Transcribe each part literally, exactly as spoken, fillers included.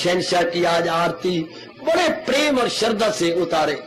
शहंशाह की आज आरती बड़े प्रेम और श्रद्धा से उतारे।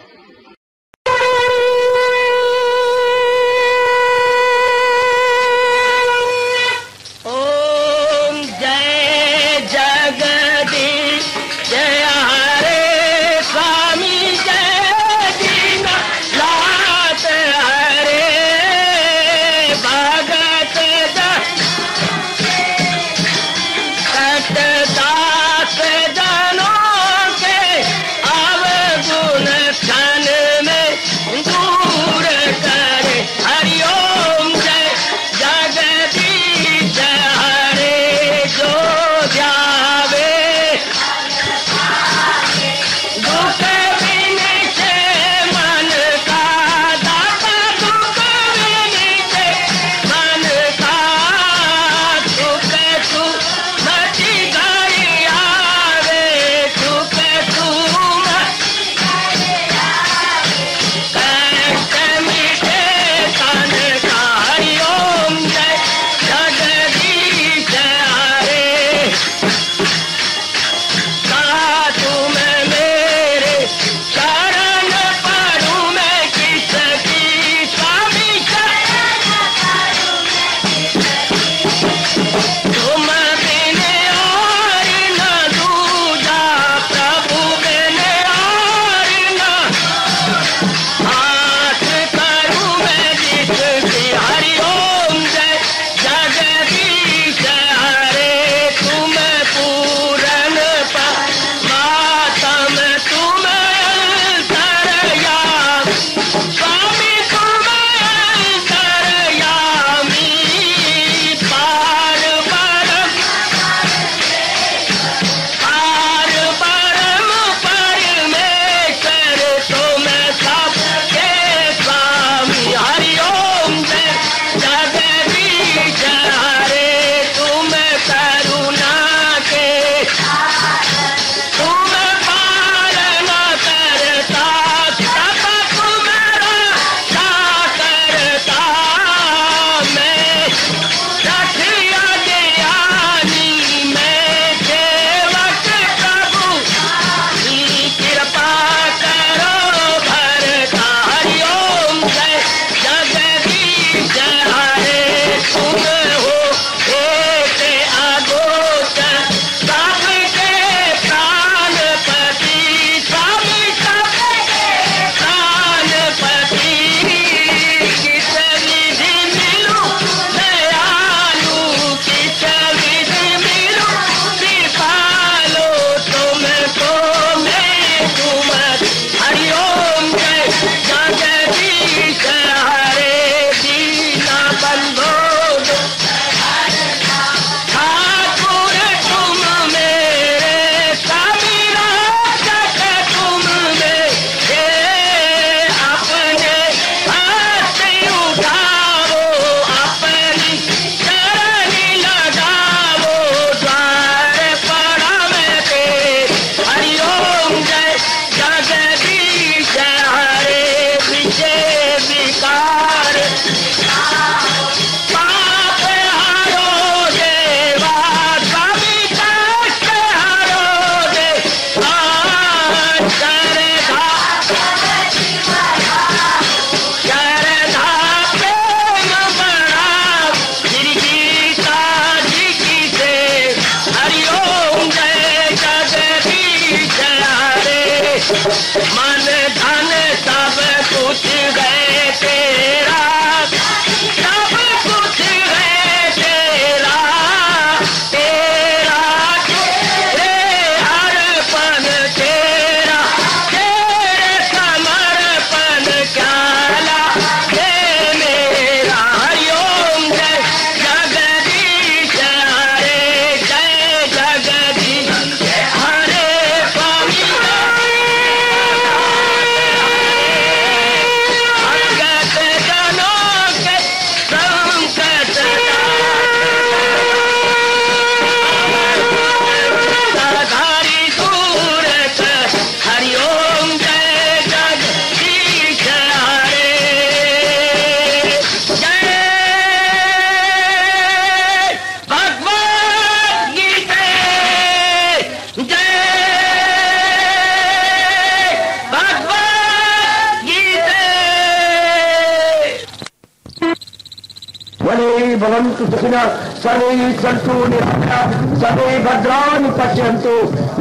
भवन्तु सुखिनः सर्वे सन्तु निरामयाः सर्वे भद्राणि पश्यन्तु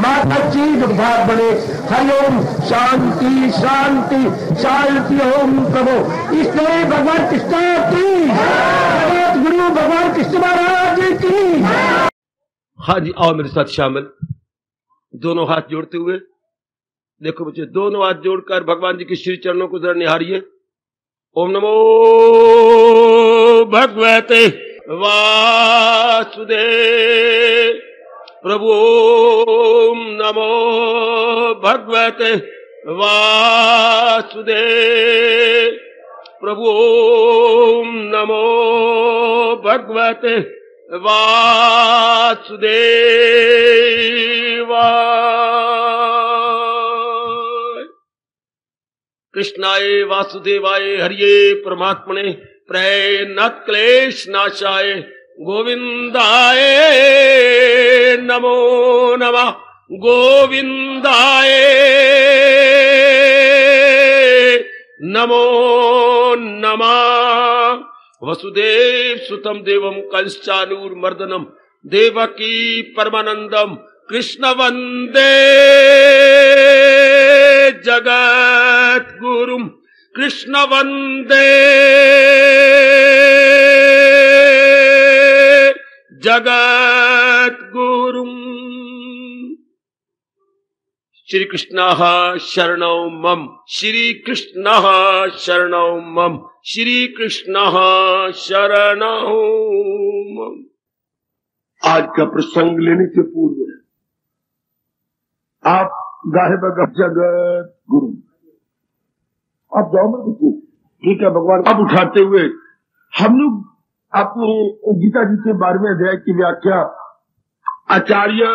मा कश्चित् दुर्भाग् भवेत्। हरिओम शांति शांति शांति। ओम प्रभु इसने भगवान कृष्ण की भगवत गुरु भगवान कृष्ण महाराज की। हाँ जी, आओ मेरे साथ शामिल, दोनों हाथ जोड़ते हुए। देखो बच्चे, दोनों हाथ जोड़कर भगवान जी के श्री चरणों को जरा निहारिए। ओम नमो भगवते वासुदेव प्रभु। ओम नमो भगवते वासुदेव प्रभु। ओम नमो भगवते वासुदेवाय। कृष्णाय वासुदेवाय हरिये परमात्मने प्रणत क्लेश नाशाय गोविंदाय नमो नमः। गोविंदाय नमो नमः। वसुदेव सुतम देवम कंसानूर मर्दनम देवकी परमानंदम कृष्ण वंदे जगत गुरुम। कृष्ण वंदे जगत गुरुम। श्री कृष्ण शरणौ मम। श्री कृष्ण शरणौ मम। श्री कृष्ण शरणौ मम। आज का प्रसंग लेने के पूर्व आप गाहे बगा जगत गुरु, आप जाओ मेरे को ठीक है भगवान। अब उठाते हुए हम लोग आपने गीता जी के बारहवें अध्याय की व्याख्या आचार्य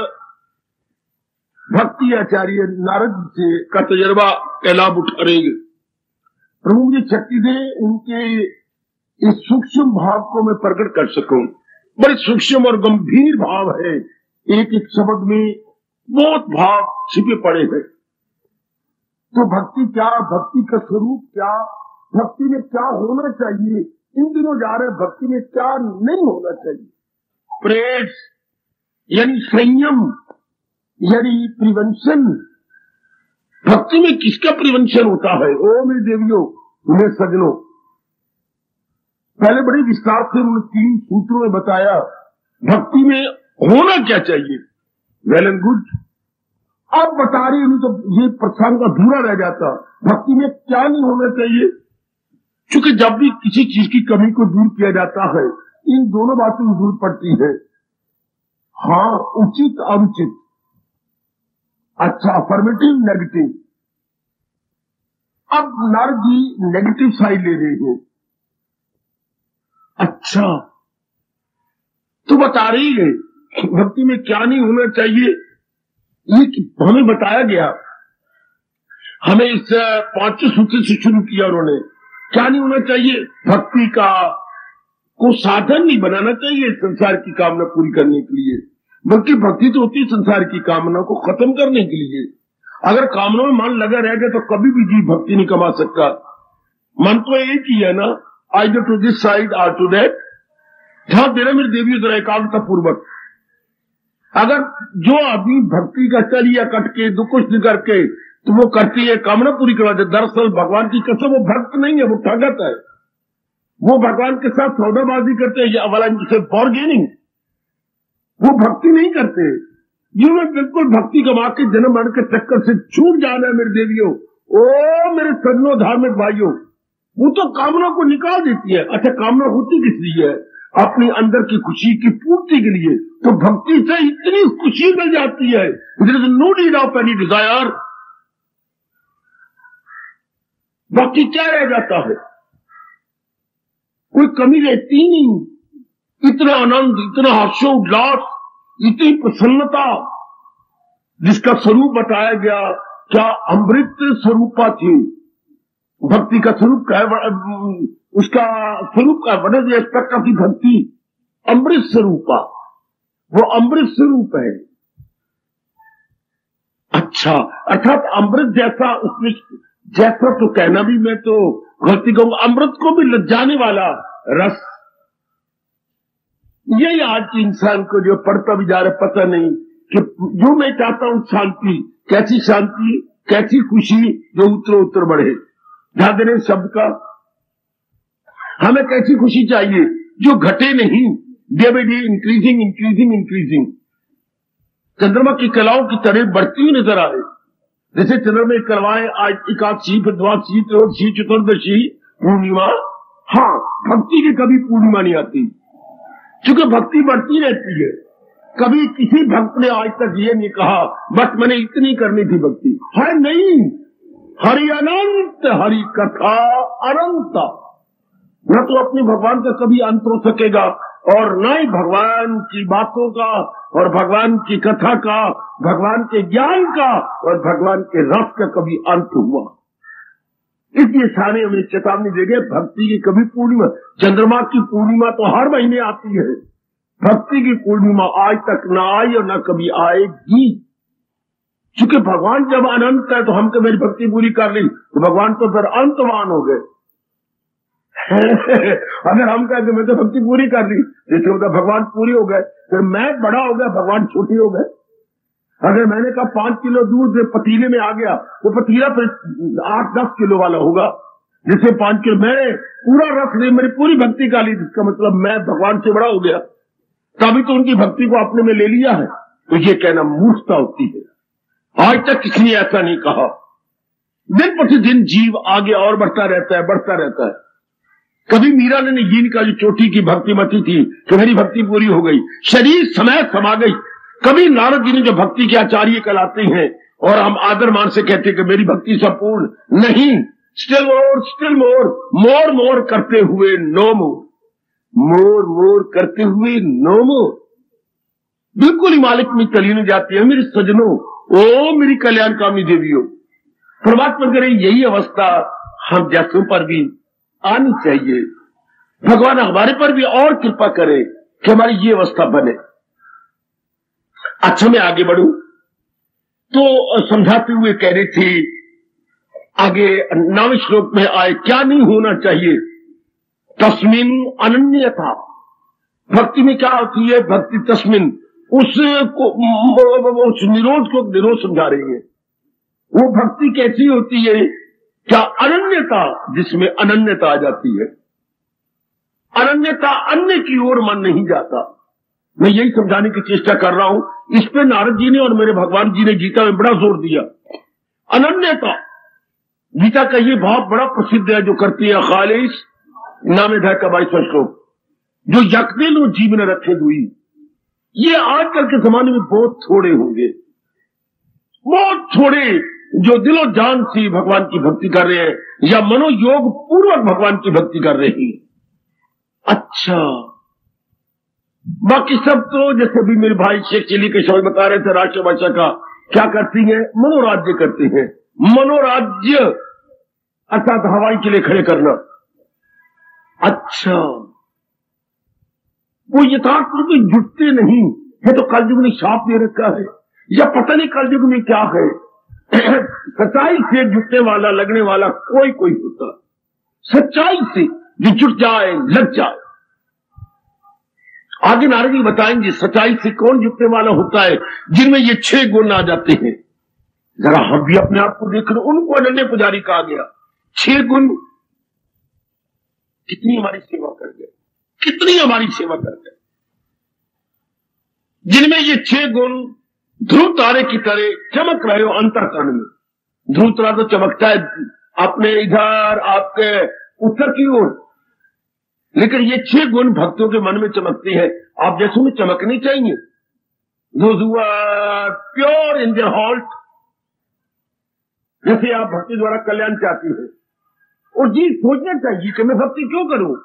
भक्ति आचार्य नारद जी से का तजर्बा का लाभ उठा रहे। प्रभु मुझे शक्ति दे उनके इस सूक्ष्म भाव को मैं प्रकट कर सकूं। बड़े सूक्ष्म और गंभीर भाव है, एक एक शब्द में बहुत भाव छिपे पड़े हैं। तो भक्ति क्या, भक्ति का स्वरूप क्या, भक्ति में क्या होना चाहिए, इन दिनों जा रहे भक्ति में क्या नहीं होना चाहिए, प्रेस यानी संयम यानी प्रिवेंशन, भक्ति में किसका प्रिवेंशन होता है। ओ मेरे देवियों, मेरे सजनों, पहले बड़े विस्तार से उन्होंने तीन सूत्रों में बताया भक्ति में होना क्या चाहिए। वेल एंड गुड, आप बता रही हूं तो ये प्रसंग अधूरा रह जाता। भक्ति में क्या नहीं होना चाहिए, क्योंकि जब भी किसी चीज की कमी को दूर किया जाता है इन दोनों बातों की जरूरत पड़ती है। हाँ, उचित अनुचित, अच्छा अफर्मेटिव नेगेटिव। अब नारद जी नेगेटिव साइड ले रहे हैं। अच्छा, तो बता रही है भक्ति में क्या नहीं होना चाहिए, ये हमें बताया गया। हमें इस पांचवें सूत्र से शुरू किया उन्होंने, क्या नहीं होना चाहिए। भक्ति का को साधन नहीं बनाना चाहिए संसार की कामना पूरी करने के लिए, बल्कि भक्ति तो होती है संसार की कामना को खत्म करने के लिए। अगर कामना में मन लगा रहेगा तो कभी भी जीव भक्ति नहीं कमा सकता। मन तो एक ही है ना, either to this side or to that. ध्यान देना मेरे देवी जरा एकाग्रता पूर्वक। अगर जो आदमी भक्ति का चलिया कट के दो कुछ नहीं करके तो वो करती है कामना पूरी करवा दे, दरअसल भगवान की कसम वो भक्त नहीं है, वो ठगत है। वो भगवान के साथ सौदाबाजी करते हैं, वाला जिसे फॉर गेनिंग, वो भक्ति नहीं करते। ये मैं बिल्कुल भक्ति कमा के जन्म मरण के चक्कर से छूट जाना है मेरे देवियों। ओ मेरे सज्जनों, धार्मिक भाइयों, वो तो कामना को निकाल देती है। अच्छा, कामना होती किस लिए है, अपने अंदर की खुशी की पूर्ति के लिए। तो भक्ति से इतनी खुशी मिल जाती है, there is no need of any desire. बाकी क्या रह जाता है, कोई कमी रहती नहीं। इतना आनंद, इतना हर्षोल्लास, इतनी प्रसन्नता जिसका स्वरूप बताया गया। क्या अमृत स्वरूपा थी भक्ति का स्वरूप, क्या उसका स्वरूप का वनज एस्पेक्ट ऑफ दी भक्ति अमृत स्वरूपा, वो अमृत स्वरूप है। अच्छा, अर्थात अमृत जैसा उसमें, जैसा तो कहना भी मैं तो गलती कहूंगा, अमृत को भी लज्जाने वाला रस, यही आज की इंसान को जो पढ़ता भी जा रहा है पता नहीं कि जो मैं चाहता हूँ शांति, कैसी शांति, कैसी खुशी जो उत्तर उत्तर बढ़े। ध्यान देने शब्द का, हमें कैसी खुशी चाहिए जो घटे नहीं, day by day increasing increasing increasing चंद्रमा की कलाओं की तरह बढ़ती हुई नजर आए। जैसे चंद्रमा कलाएं आज एकादशी, द्वादशी, त्रयोदशी, चतुर्दशी, पूर्णिमा। हाँ, भक्ति की कभी पूर्णिमा नहीं आती क्योंकि भक्ति बढ़ती रहती है। कभी किसी भक्त ने आज तक ये नहीं कहा बट मैंने इतनी करनी थी भक्ति। है नहीं, हरि अनंत, हरि कथा अनंत। न तो अपने भगवान का कभी अंत हो सकेगा और न ही भगवान की बातों का और भगवान की कथा का, भगवान के ज्ञान का और भगवान के रस का कभी अंत हुआ। इसलिए सारे हमें चेतावनी दे गए भक्ति की कभी पूर्णिमा। चंद्रमा की पूर्णिमा तो हर महीने आती है, भक्ति की पूर्णिमा आज तक ना आई और ना कभी आएगी। क्योंकि भगवान जब अनंत है तो हमको मेरी भक्ति पूरी कर ली तो भगवान तो फिर अंतवान हो गए। अगर हम कहते मैं तो भक्ति पूरी कर ली जिसके मतलब भगवान पूरी हो गए, फिर मैं बड़ा हो गया, भगवान छोटे हो गए। अगर मैंने कहा पांच किलो दूध पतीले में आ गया तो पतीला फिर आठ दस किलो वाला होगा जिससे पांच किलो मैंने पूरा रस लिया, मेरी पूरी भक्ति कर ली, जिसका मतलब मैं भगवान से बड़ा हो गया। तभी तो उनकी भक्ति को अपने में ले लिया है। तो ये कहना मूर्खता होती है। आज तक किसी ने ऐसा नहीं कहा। दिन प्रतिदिन जीव आगे और बढ़ता रहता है, बढ़ता रहता है। कभी मीरा ने जीन का जो चोटी की भक्ति मची थी तो मेरी भक्ति पूरी हो गई, शरीर समय समा गई। कभी नारद जी ने जो भक्ति के आचार्य कहलाते हैं और हम आदर मान से कहते कि मेरी भक्ति संपूर्ण नहीं, स्टिल मोर, स्टिल मोर, मोर मोर करते हुए नो मोर, मोर मोर करते हुए नो मोर। बिल्कुल ही मालिक में चली नहीं जाती है। मेरे सजनों, ओ मेरी कल्याणकामी देवियों, परमात्मा करे यही अवस्था हम जैसों पर भी आनी चाहिए। भगवान हमारे पर भी और कृपा करे कि हमारी ये अवस्था बने। अच्छा, मैं आगे बढ़ू तो समझाते हुए कह रहे थे आगे नवे श्लोक में आए क्या नहीं होना चाहिए। तस्मिन अनन्यता, भक्ति में क्या होती है? भक्ति तस्मिन उस को, उस निरोध को निरोध समझा रही है। वो भक्ति कैसी होती है? क्या अनन्यता, जिसमें अनन्यता आ जाती है। अनन्यता, अन्य की ओर मन नहीं जाता। मैं यही समझाने की चेष्टा कर रहा हूं। इस पे नारद जी ने और मेरे भगवान जी ने गीता में बड़ा जोर दिया। अनन्यता, गीता का ये भाव बड़ा प्रसिद्ध है जो करती है खालिश नामे धाय का बाईसवां श्लोक, जो यकदिल जीवन रखे दुई। ये आजकल के जमाने में बहुत थोड़े होंगे, बहुत थोड़े जो दिलो जान से भगवान की भक्ति कर रहे हैं या मनोयोग पूर्वक भगवान की भक्ति कर रहे हैं। अच्छा, बाकी सब तो जैसे भी मेरे भाई शेख चिली के शब्द बता रहे थे, राष्ट्र भाषा का क्या करती है? मनोराज्य करती है। मनोराज्य अर्थात हवाई के लिए खड़े करना। अच्छा, वो यथार्थ रूप में जुटते नहीं है तो कलयुग ने शाप दे रखा है या पता नहीं कलयुग में क्या है। सच्चाई से जुटने वाला, लगने वाला कोई कोई होता। सच्चाई से जो जुट जाए, लग जाए। आगे नारद जी बताएंगे सच्चाई से कौन जुटने वाला होता है, जिनमें ये छह गुण आ जाते हैं। जरा हम भी अपने आप को देख रहे, उनको अनन्य पुजारी कहा गया। छह गुण कितनी हमारी सेवा कर गए, कितनी हमारी सेवा कर गए। जिनमें ये छह गुण ध्रुव तारे की तरह चमक रहे हो अंतरकरण में। ध्रुव तारा तो चमकता है अपने इधर आपके उत्तर की ओर, लेकिन ये छह गुण भक्तों के मन में चमकते हैं। आप जैसे में चमकनी चाहिए। Those are pure in their heart, जैसे आप भक्ति द्वारा कल्याण चाहती है और जी सोचना चाहिए कि मैं भक्ति क्यों करूं?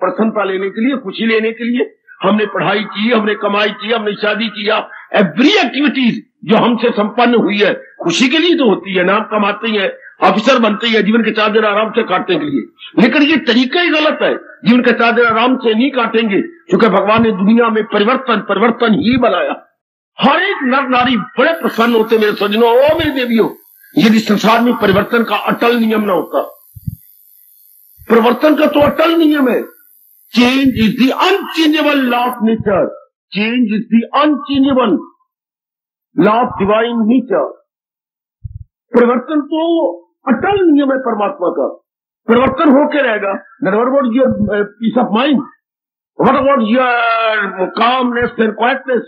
प्रसन्नता लेने के लिए, खुशी लेने के लिए। हमने पढ़ाई की, हमने कमाई की, हमने शादी किया। एवरी एक्टिविटीज जो हमसे संपन्न हुई है खुशी के लिए तो होती है। नाम कमाते हैं, अफसर बनते हैं, जीवन के चार दिन आराम से काटने के लिए। लेकिन ये तरीका ही गलत है। जीवन के चार दिन आराम से नहीं काटेंगे क्योंकि भगवान ने दुनिया में परिवर्तन परिवर्तन ही बनाया। हर एक नर नारी बड़े प्रसन्न होते मेरे सजनों, ओ मेरी देवियों, यदि संसार में परिवर्तन का अटल नियम न होता। परिवर्तन का तो अटल नियम है। Change is the unchangeable law of nature. Change is the unchangeable law of divine nature. परिवर्तन तो अटल नियम है परमात्मा का, परिवर्तन होके रहेगा. What about your peace of mind? What about your calmness and quietness?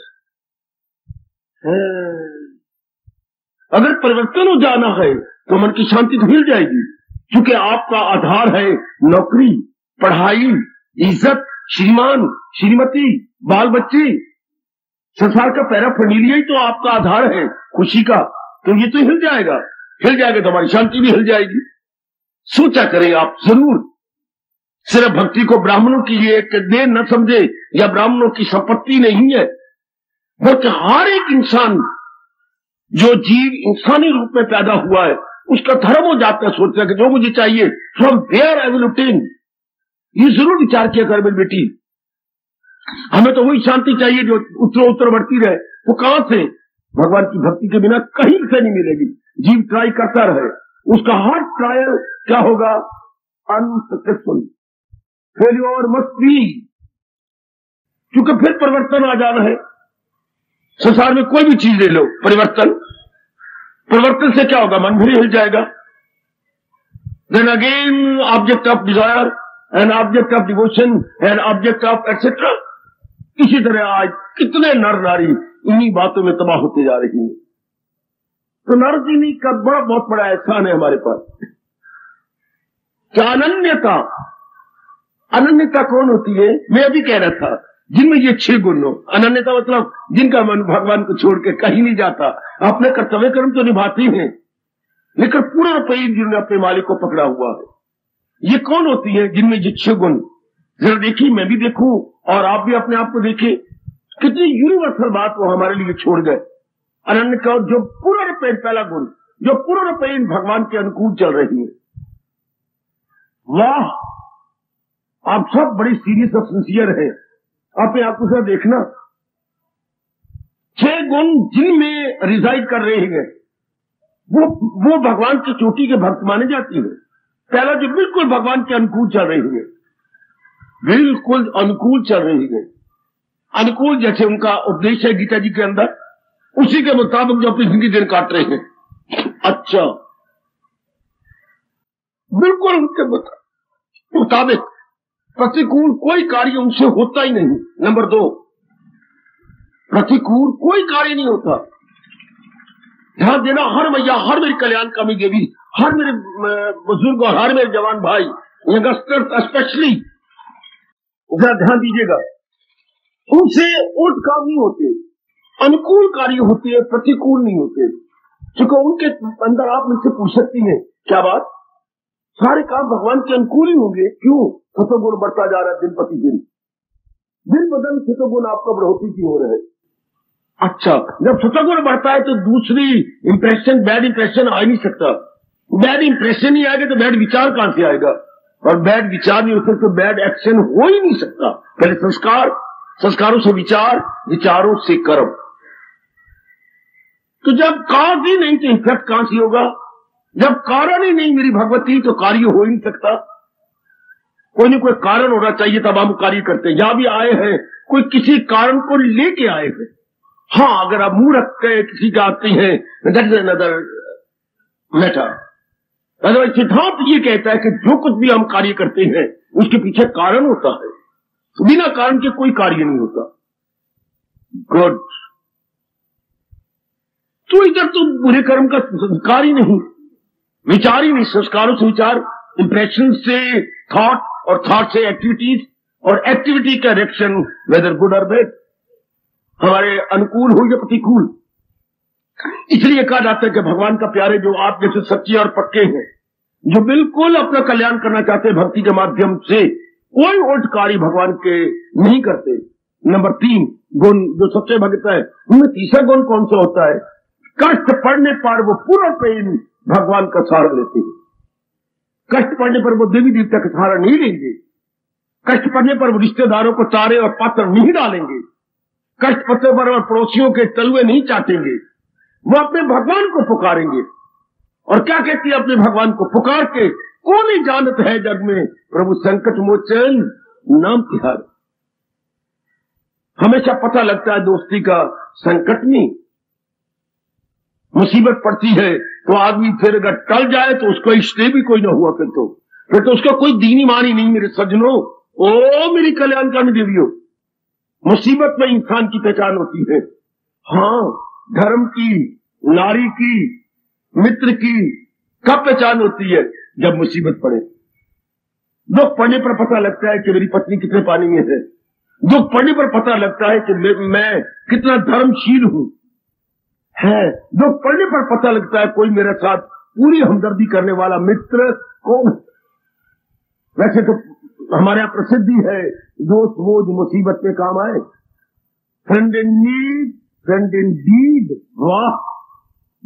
अगर परिवर्तन हो जाना है तो मन की शांति तो मिल जाएगी, क्योंकि आपका आधार है नौकरी, पढ़ाई, इज्जत, श्रीमान, श्रीमती, बाल बच्चे, संसार का पैरा फैमिलिया ही तो आपका आधार है खुशी का. तो ये तो हिल जाएगा, हिल जाएगा तो हमारी शांति भी हिल जाएगी. सोचा करें आप जरूर. सिर्फ भक्ति को ब्राह्मणों की ये एक देन न समझे या ब्राह्मणों की संपत्ति नहीं है. बल्कि हर एक इंसान जो जीव इंसानी रूप में पैदा हुआ है उसका धर्म हो जाता है सोचना कि जो मुझे चाहिए from there I will obtain. ये जरूर विचार किया कर मेरी बेटी, हमें तो वही शांति चाहिए जो उत्तर उत्तर बढ़ती रहे. वो कहां से? भगवान की भक्ति के बिना कहीं से नहीं मिलेगी. जीव ट्राई करता रहे, उसका हर ट्रायल क्या होगा? Unsuccessful, failure must be. क्योंकि फिर परिवर्तन आ जाना है. संसार में कोई भी चीज ले लो, परिवर्तन परिवर्तन से क्या होगा? मन भी हिल जाएगा. Then again object of desire, an object of devotion, an object of etcetera. इसी तरह आज कितने नर नारी इन्हीं बातों में तबाह होते जा रही है. तो नर जीनी का बड़ा बहुत बड़ा एहसान है हमारे पास. क्या अनन्यता, अनन्यता कौन होती है? मैं अभी कह रहा था जिनमें ये छह गुण हो. अनन्यता मतलब जिनका मन भगवान को छोड़ के कहीं नहीं जाता. अपने कर्तव्य कर्म तो निभाती है, लेकिन पूरा पेट जिन्होंने अपने मालिक को पकड़ा हुआ है. ये कौन होती है जिनमें ये छह गुण? जरा देखिए, मैं भी देखूं और आप भी अपने आप को देखें. कितनी यूनिवर्सल बात वो हमारे लिए छोड़ गए. अनन्य का जो पूरा पेट, पहला गुण जो पूरा पेट भगवान के अनुकूल चल रही है. वाह, आप सब बड़ी सीरियस और सिंसियर है. अपने आपको सर देखना, छह गुण जिनमें रिजाइड कर रहे हैं वो वो भगवान की चोटी के भक्त माने जाती है. पहला जो बिल्कुल भगवान के अनुकूल चल रही है, बिल्कुल अनुकूल चल रही है. अनुकूल जैसे उनका उपदेश है गीता जी के अंदर, उसी के मुताबिक जो अपनी जिंदगी दिन काट रहे हैं. अच्छा, बिल्कुल उनके मुताबिक. प्रतिकूल कोई कार्य उनसे होता ही नहीं. नंबर दो, प्रतिकूल कोई कार्य नहीं होता. ध्यान देना, हर भैया, हर मेरे कल्याण कामी देवी, हर मेरे बुजुर्ग और हर मेरे जवान भाई, यंगस्टर्स स्पेशली जरा ध्यान दीजिएगा, उनसे उल्ट काम नहीं होते. अनुकूल कार्य होते हैं, प्रतिकूल नहीं होते. क्योंकि उनके अंदर आप मुझसे पूछ सकती है क्या बात, सारे काम भगवान के अनुकूल ही होंगे. क्यों? सतोगुण बढ़ता जा रहा है दिन प्रति दिन, दिन बदल सतोगुण आपका बढ़ोतरी की हो रहा है. अच्छा, जब सतोगुण बढ़ता है तो दूसरी इंप्रेशन, बैड इंप्रेशन आ ही नहीं सकता. बैड इंप्रेशन ही आएगा तो बैड विचार कहां से आएगा? और बैड विचार नहीं हो सकता तो बैड एक्शन हो ही नहीं सकता. पहले संस्कार, संस्कारों से विचार, विचारों से कर्म. तो जब काज ही नहीं तो इफेक्ट कहां से होगा? जब कारण ही नहीं मेरी भगवती तो कार्य हो ही नहीं सकता. कोई ना कोई कारण होना चाहिए तब हम कार्य करते हैं. जहां भी आए हैं कोई किसी कारण को लेके आए हैं. हाँ, अगर आप मुंह रख के किसी का आते हैं that is another matter. Otherwise सिद्धांत ये कहता है कि जो कुछ भी हम कार्य करते हैं उसके पीछे कारण होता है. बिना कारण के कोई कार्य नहीं होता. गुड. तो इधर तो बुरे कर्म का संस्कार ही नहीं, विचार ही नहीं. संस्कारों से विचार, इंप्रेशन से थॉट, और थॉट से एक्टिविटीज, और एक्टिविटी का रिएक्शन वेदर गुड और बैड, हमारे अनुकूल हो या प्रतिकूल. इसलिए कहा जाता है कि भगवान का प्यारे जो आप जैसे सच्चे और पक्के हैं, जो बिल्कुल अपना कल्याण करना चाहते हैं भक्ति के माध्यम से, कोई उल्ट कार्य भगवान के नहीं करते. नंबर तीन गुण जो सबसे भगता है उनमें तीसरा गुण कौन सा होता है? कष्ट पड़ने पर वो पूरा प्रेम भगवान का सहारा लेते हैं. कष्ट पड़ने पर वो देवी देवता का सहारा नहीं लेंगे. कष्ट पड़ने पर वो रिश्तेदारों को तारे और पात्र नहीं डालेंगे. कष्ट पड़ने पर और पड़ोसियों के तलवे नहीं चाटेंगे. वो अपने भगवान को पुकारेंगे. और क्या कहती है? अपने भगवान को पुकार के कोई जानत है जग में प्रभु संकट मोचन नाम तिहार। हमेशा पता लगता है दोस्ती का संकट में मुसीबत पड़ती है तो आदमी फिर अगर टल जाए तो उसका इश्ते भी कोई ना हुआ, फिर तो फिर तो उसका कोई दीनी मानी नहीं। मेरे सज्जनों, ओ मेरी कल्याणकारी देवियों, मुसीबत में इंसान की पहचान होती है। हाँ, धर्म की, नारी की, मित्र की कब पहचान होती है? जब मुसीबत पड़े। दुख पड़ने पर पता लगता है कि मेरी पत्नी कितने पानी में है। दुख पड़ने पर पता लगता है कि मैं कितना धर्मशील हूं है। दुख पड़ने पर पता लगता है कोई मेरे साथ पूरी हमदर्दी करने वाला मित्र कौन। वैसे तो हमारे यहाँ प्रसिद्धि है, दोस्त वो जो मुसीबत में काम आए। Friend in need, friend in deed. वाह,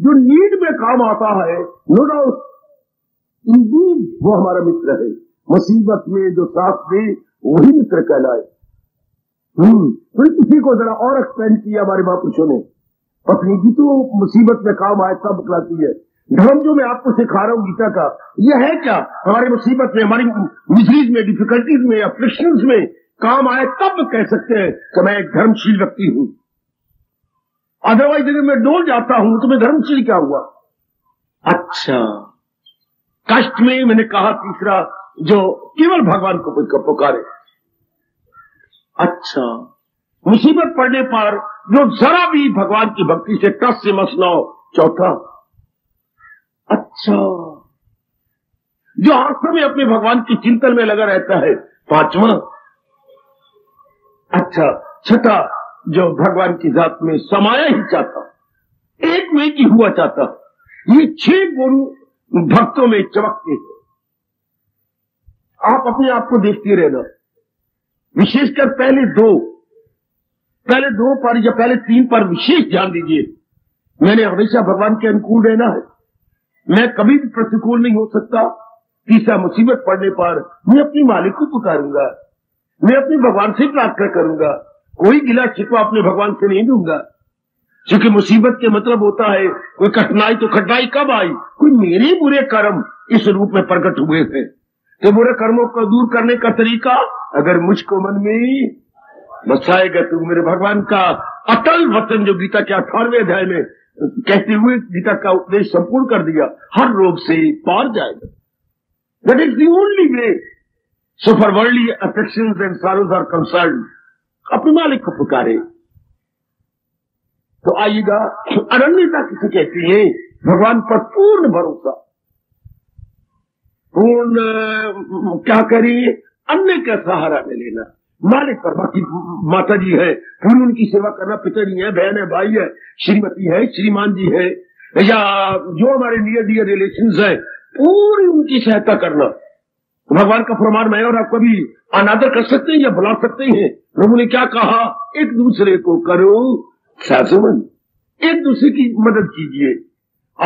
जो नीड में काम आता है, नो डाउट इंडीड, वो हमारा मित्र है। मुसीबत में जो साथ दे वही मित्र कहलाए। हम्म तो इसी को जरा और एक्सपेंड किया हमारे महापुरुषों ने। पत्नी की तो मुसीबत में काम आए तब बतलाती है। धर्म जो मैं आपको सिखा रहा हूँ गीता का, यह है क्या? हमारी मुसीबत में, हमारी मिजरीज में, डिफिकल्टीज में, अफ्लिक्शंस में काम आए तब कह सकते हैं कि मैं एक धर्मशील व्यक्ति हूँ। अदरवाइज अगर मैं डोल जाता हूँ तो मैं धर्मशील क्या हुआ? अच्छा, कष्ट में मैंने कहा तीसरा, जो केवल भगवान को पुकारे। अच्छा, मुसीबत पड़ने पर जो जरा भी भगवान की भक्ति से टस से मस ना हो, चौथा। अच्छा, जो आंखों में अपने भगवान की चिंतन में लगा रहता है, पांचवा। अच्छा, छठा, जो भगवान की जात में समाया ही चाहता, एक में ही हुआ चाहता। ये छह गुण भक्तों में चमकते हैं। आप अपने आप को देखते रहना, विशेषकर पहले दो पहले दो पर या पहले तीन पर विशेष ध्यान दीजिए। मैंने हमेशा भगवान के अनुकूल रहना है, मैं कभी भी प्रतिकूल नहीं हो सकता। तीसरा, मुसीबत पड़ने पर मैं अपने मालिक को पुकारूंगा, मैं अपने भगवान से प्रार्थना करूंगा, कोई गिला शिकवा अपने भगवान से नहीं दूंगा। क्योंकि मुसीबत के मतलब होता है कोई कठिनाई। तो कठिनाई कब आई? कोई मेरे बुरे कर्म इस रूप में प्रकट हुए थे। तो बुरे कर्मों को दूर करने का तरीका, अगर मुझको मन में बसाएगा तू मेरे भगवान का अटल वचन, जो गीता के अठारहवें अध्याय में कहते हुए गीता का उपदेश संपूर्ण कर दिया, हर रोग से पार जाएगा। That is the only way. So for worldly affections and sorrows are concern, अपने मालिक को पुकारे। तो आइएगा, अनन्यता किसे कहती है? भगवान पर पूर्ण भरोसा, पूर्ण क्या करिए, अन्य का सहारा में लेना, मालिक पर। बाकी माता जी है, पूर्ण उनकी सेवा करना। पिताजी है, बहन है, भाई है, श्रीमती है, श्रीमान जी है, या जो हमारे नियर डियर रिलेशंस है, पूरी उनकी सहायता करना। भगवान का फरमान मैं और आप कभी अनादर कर सकते हैं या भुला सकते हैं? प्रभु ने क्या कहा? एक दूसरे को करो सासुमन, एक दूसरे की मदद कीजिए।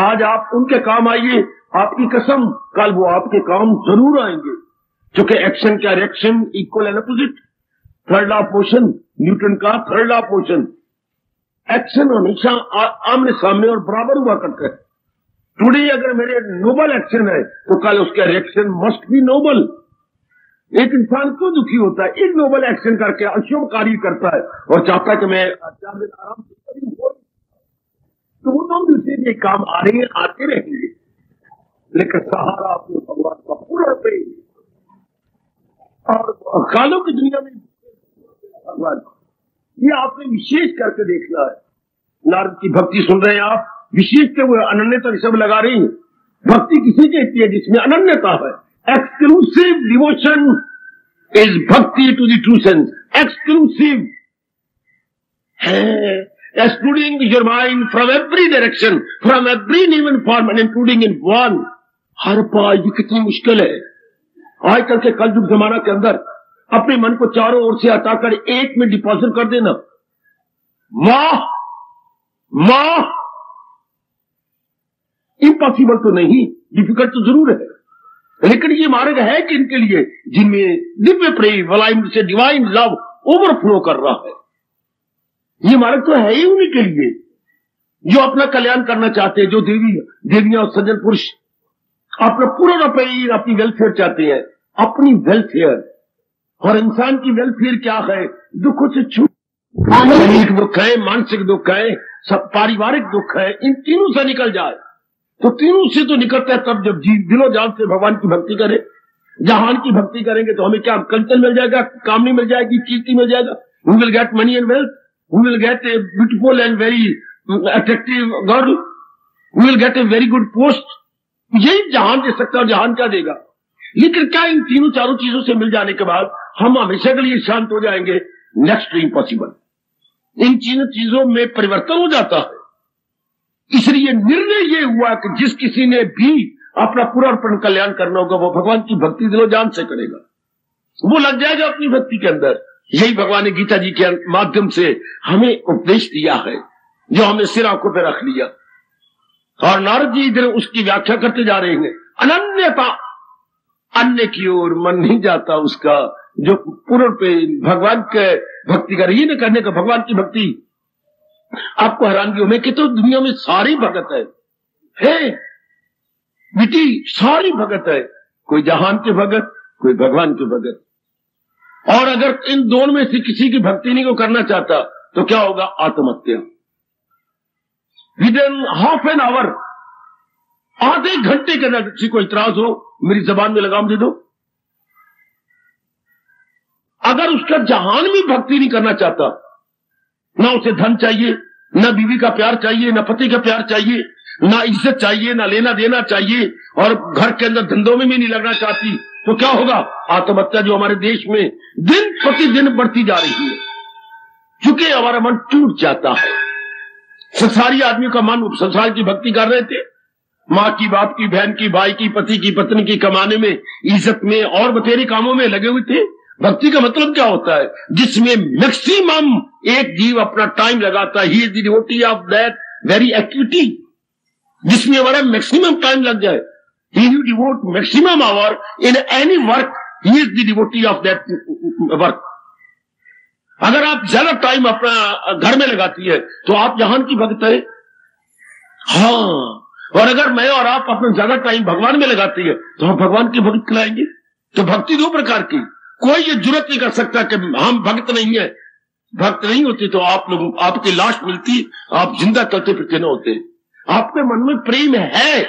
आज आप उनके काम आइए, आपकी कसम कल वो आपके काम जरूर आएंगे। क्योंकि एक्शन क्या reaction, equal and opposite. Third law of motion, Newton का third law of motion. Action हमेशा आमने सामने और बराबर हुआ करता है। टुडे अगर मेरे नोबल एक्शन है तो कल उसका रिएक्शन मस्ट बी नोबल। एक इंसान क्यों दुखी होता है? एक नोबल एक्शन करके अशुभ कार्य करता है और चाहता है कि मैं चार दिन आराम से करूं, तो वो हम दूसरे के काम आ रहे हैं, आते रहेंगे। लेकिन सहारा अपने भगवान का पूरा पे, और कालों की दुनिया में भगवान, ये आपने विशेष करके देखना है। नारद की भक्ति सुन रहे हैं आप, विशेषकर वो अनन्यता सब लगा रही है। भक्ति किसी कहती है? जिसमें अनन्यता है। एक्सक्लूसिव डिवोशन इज भक्ति to the true sense. Exclusive है, excluding your mind from every direction, from every name and form and including in one. हर पाए ये कितनी मुश्किल है आजकल के कलयुग जमाना के अंदर। अपने मन को चारों ओर से हटाकर एक में डिपॉजिट कर देना। वाह वाह, इम्पॉसिबल तो नहीं, डिफिकल्ट तो जरूर है, लेकिन ये मार्ग है कि इनके लिए जिनमें दिव्य प्रेम वलाइम से डिवाइन लव ओवरफ्लो कर रहा है। ये मार्ग तो है ही उन्हीं के लिए जो अपना कल्याण करना चाहते हैं, जो देवी देवियां और सज्जन पुरुष अपना पूरा अपनी वेलफेयर चाहते हैं। अपनी वेलफेयर, और इंसान की वेलफेयर क्या है? दुखों से छूट, शारीरिक दुख है, मानसिक दुख है, सब पारिवारिक दुख है, इन तीनों से निकल जाए। तो तीनों से तो निकलता है तब जब जी दिलो जान से भगवान की भक्ति करें। जहान की भक्ति करेंगे तो हमें क्या कल्चर मिल जाएगा, कामनी मिल जाएगी, कीर्ति मिल जाएगा। We will get money and wealth, we will get a beautiful and very attractive girl, we will get a very good post. यही जहान दे सकता है, जहान क्या देगा? लेकिन क्या इन तीनों चारों चीजों से मिल जाने के बाद हम हमेशा के लिए शांत हो जाएंगे? Next impossible. इन तीनों चीजों में परिवर्तन हो जाता है। इसलिए निर्णय ये हुआ कि जिस किसी ने भी अपना पूरा अर्पण कल्याण करना होगा वो भगवान की भक्ति दिलो जान से करेगा, वो लग जाएगा अपनी भक्ति के अंदर। यही भगवान ने गीता जी के माध्यम से हमें उपदेश दिया है, जो हमने सिर आंखों पर रख लिया। और नारद जी इधर उसकी व्याख्या करते जा रहे हैं। अनन्यता, अन्य की ओर मन नहीं जाता उसका, जो पूर्ण पे भगवान के भक्ति कर, ये न करने का भगवान की भक्ति। आपको हैरानगी में कि तो दुनिया में सारी भगत है, है बेटी, सारी भगत है। कोई जहान के भगत, कोई भगवान के भगत। और अगर इन दोनों में से किसी की भक्ति नहीं को करना चाहता तो क्या होगा? आत्महत्या। Within half an hour, आधे घंटे के अंदर किसी को इतराज हो, मेरी जबान में लगाम दे दो। अगर उसका जहान में भक्ति नहीं करना चाहता, ना उसे धन चाहिए, ना बीवी का प्यार चाहिए, ना पति का प्यार चाहिए, ना इज्जत चाहिए, ना लेना देना चाहिए, और घर के अंदर धंधों में भी नहीं लगना चाहती, तो क्या होगा? आत्महत्या जो हमारे देश में दिन प्रतिदिन बढ़ती जा रही है, क्योंकि हमारा मन टूट जाता है। संसारी आदमी का मन संसार की भक्ति कर रहे थे, माँ की, बाप की, बहन की, भाई की, पति की, पत्नी की, कमाने में, इज्जत में और बतेरे कामों में लगे हुए थे। भक्ति का मतलब क्या होता है? जिसमें मैक्सिमम एक जीव अपना टाइम लगाता है, he is the devotee of that very activity, जिसमें हमारा मैक्सिमम टाइम लग जाए। He you devote maximum hour in any work, he is the devotee of that work. अगर आप ज्यादा टाइम अपना घर में लगाती है तो आप जहान की भक्त है। हाँ, और अगर मैं और आप अपना ज्यादा टाइम भगवान में लगाती है तो हम भगवान की भक्त खिलाएंगे। तो भक्ति दो प्रकार की। कोई ये जरूरत नहीं कर सकता कि हम भक्त नहीं है। भक्त नहीं होते तो आप लोग, आपकी लाश मिलती, आप जिंदा चलते फिरते न होते। आपके मन में प्रेम है,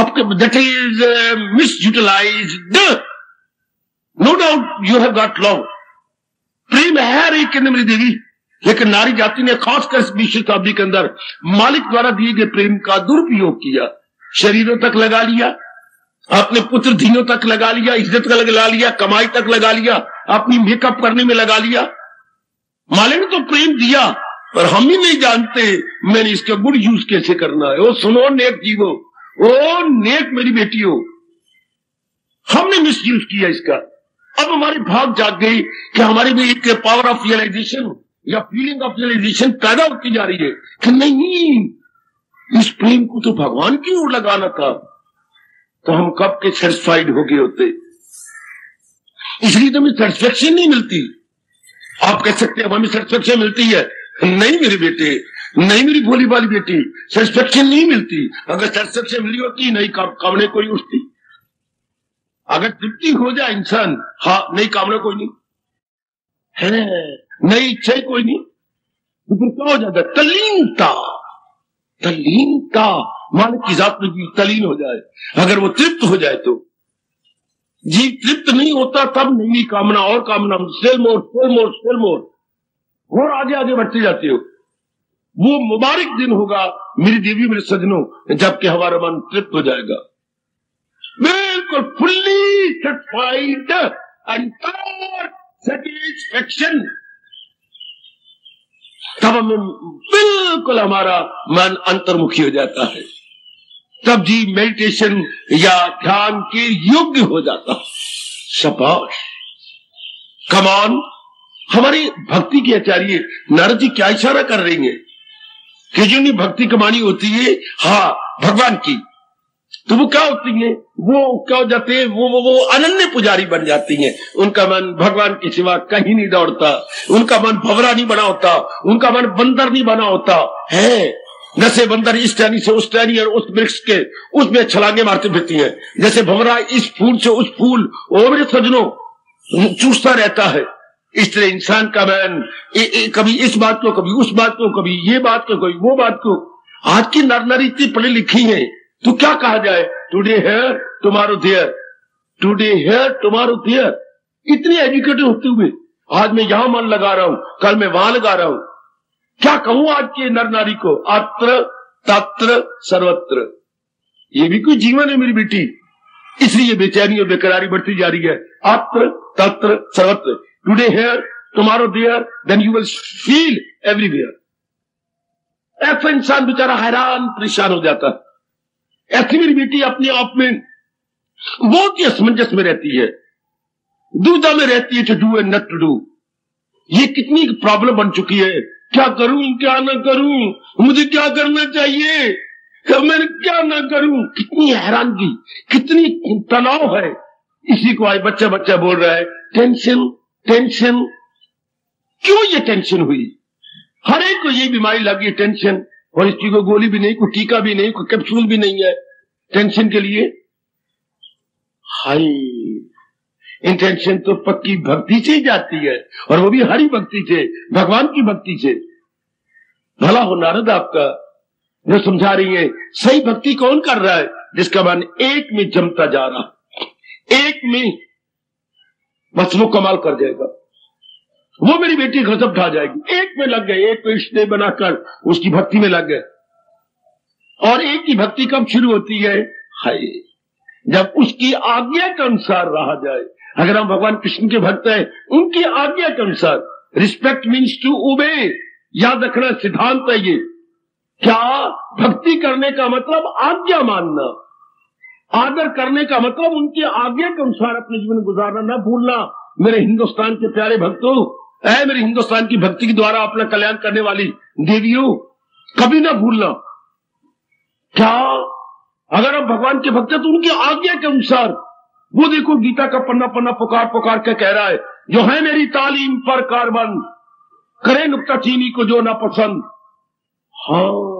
आपके that is miss utilised, no doubt you have got love, प्रेम है रही के मेरी देवी। लेकिन नारी जाति ने खासकर इस बीस शताब्दी के अंदर मालिक द्वारा दिए गए प्रेम का दुरुपयोग किया, शरीरों तक लगा लिया, अपने पुत्र धीनों तक लगा लिया, इज्जत का लगा लिया, कमाई तक लगा लिया, अपनी मेकअप करने में लगा लिया। मालिक ने तो प्रेम दिया, पर हम ही नहीं जानते मैंने इसका गुड यूज कैसे करना है। ओ सुनो नेक जीवो, ओ नेक मेरी बेटी हो, हमने मिस यूज किया इसका। अब हमारी भाग जाग गई कि हमारे में एक पावर ऑफ रियलाइजेशन या फीलिंग ऑफ रियलाइजेशन पैदा होती जा रही है कि नहीं, इस प्रेम को तो भगवान की ओर लगाना था। तो हम कब के सेटिस्फाइड हो गए होते, इसलिए तो हमें सेटिस्फेक्शन नहीं मिलती। आप कह सकते हैं हमें सेटिस्फेक्शन मिलती है, नहीं मेरे बेटे, नहीं मेरी भोली वाली बेटी, सेटिस्फेक्शन नहीं मिलती। अगर सेटिस्फेक्शन मिली होती नहीं कामने कोई उठती। अगर तृप्ति हो जाए इंसान, हाँ नई कामना कोई नहीं है, नई इच्छा कोई नहीं, तो फिर क्या हो जाता है? तल्लीनता, तल्लीनता मालिक की जात में तलीन हो जाए। अगर वो तृप्त हो जाए तो जी, तृप्त नहीं होता तब नई कामना और कामना, sell more sell more sell more, और आगे आगे बढ़ते जाते हो। वो मुबारक दिन होगा मेरी देवी, मेरे सजनों, जबकि हमारा मन तृप्त हो जाएगा, बिल्कुल फुल्ली सेटिस्फाइड एंड सेटिस्फेक्शन। तब हमें बिल्कुल हमारा मन अंतर्मुखी हो जाता है, तब जी मेडिटेशन या ध्यान के योग्य हो जाता है। शाबाश, कमान, हमारी भक्ति के आचार्य नारद जी क्या इशारा कर रही है कि जिन्हें भक्ति कमानी होती है हाँ भगवान की, तो वो क्या होती है? वो क्या हो जाते हैं? वो वो वो अनन्य पुजारी बन जाती हैं। उनका मन भगवान के सिवा कहीं नहीं दौड़ता, उनका मन भवरा नहीं बना होता, उनका मन बंदर नहीं बना होता है। जैसे बंदर इस टहनी से उस टहनी और उस वृक्ष के उसमें छलांगे मारते फिरती हैं, जैसे भवरा इस फूल से उस फूल। ओ मेरे सजनों, चूसता रहता है। इस तरह इंसान का बयान कभी इस बात को, कभी उस बात को, कभी ये बात को, कभी वो बात को। आज की नर नारी इतनी पढ़ी लिखी है तो क्या कहा जाए, today here tomorrow there, today here tomorrow there. इतनी एजुकेटेड होते हुए आज मैं यहाँ मन लगा रहा हूँ, कल मैं वहां लगा रहा हूँ। क्या कहूँ आज की नर नारी को, अत्र तत्र सर्वत्र। ये भी कोई जीवन है मेरी बेटी, इसलिए बेचैनी और बेकरारी बढ़ती जा रही है। अत्र तत्र सर्वत्र, today here tomorrow there, then you will feel everywhere. ऐसा इंसान बेचारा हैरान परेशान हो जाता है। ऐसी मेरी बेटी अपने आप में बहुत ही असमंजस में रहती है, दुविधा में रहती है, to do and not to do. ये कितनी प्रॉब्लम बन चुकी है, क्या करूं क्या ना करूं, मुझे क्या करना चाहिए, कब मैंने क्या ना करूं। कितनी हैरानगी, कितनी तनाव है। इसी को आज बच्चा बच्चा बोल रहा है टेंशन टेंशन। क्यों ये टेंशन हुई? हर एक को ये बीमारी लगी है टेंशन, और इसकी कोई गोली भी नहीं, कोई टीका भी नहीं, कोई कैप्सूल भी नहीं है टेंशन के लिए। हाय, इंटेंशन तो पक्की भक्ति से ही जाती है, और वो भी हरि भक्ति से, भगवान की भक्ति से। भला हो नारद आपका जो समझा रही है। सही भक्ति कौन कर रहा है? जिसका मन एक में जमता जा रहा, एक में बस वो कमाल कर जाएगा। वो मेरी बेटी गजब ढा जाएगी। एक में लग गए, एक को इष्ट देव बनाकर उसकी भक्ति में लग गए। और एक की भक्ति कब शुरू होती है? हाय, जब उसकी आज्ञा के अनुसार रहा जाए। अगर हम भगवान कृष्ण के भक्त हैं, उनकी आज्ञा के अनुसार। रिस्पेक्ट मीन्स टू ओबे, याद रखना सिद्धांत है ये। क्या भक्ति करने का मतलब? आज्ञा मानना, आदर करने का मतलब उनकी आज्ञा के अनुसार अपने जीवन गुजारना। ना भूलना मेरे हिंदुस्तान के प्यारे भक्तों, ऐ मेरे हिंदुस्तान की भक्ति के द्वारा अपना कल्याण करने वाली देवियों, कभी ना भूलना। क्या अगर आप भगवान के भक्त हैं तो उनकी आज्ञा के अनुसार। वो देखो गीता का पन्ना पन्ना पुकार पुकार के कह रहा है, जो है मेरी तालीम पर कारबन, करे नुक्ता चीनी को जो ना पसंद। हाँ,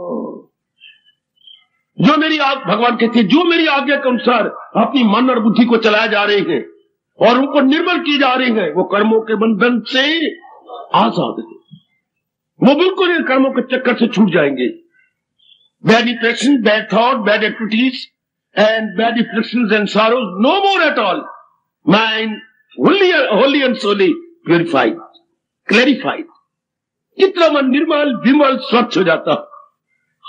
जो मेरी आग, भगवान कहते हैं जो मेरी आज्ञा के अनुसार अपनी मन और बुद्धि को चलाए जा रहे हैं और उनको निर्मल की जा रही है, वो कर्मों के बंधन से आजाद है। वो बिल्कुल इन कर्मों के चक्कर से छूट जाएंगे। Bad impression, bad thought, bad activities and bad afflictions and sorrows, no more at all. Mind wholly, wholly and solely purified, clarified. कितना मन निर्मल विमल स्वच्छ हो जाता।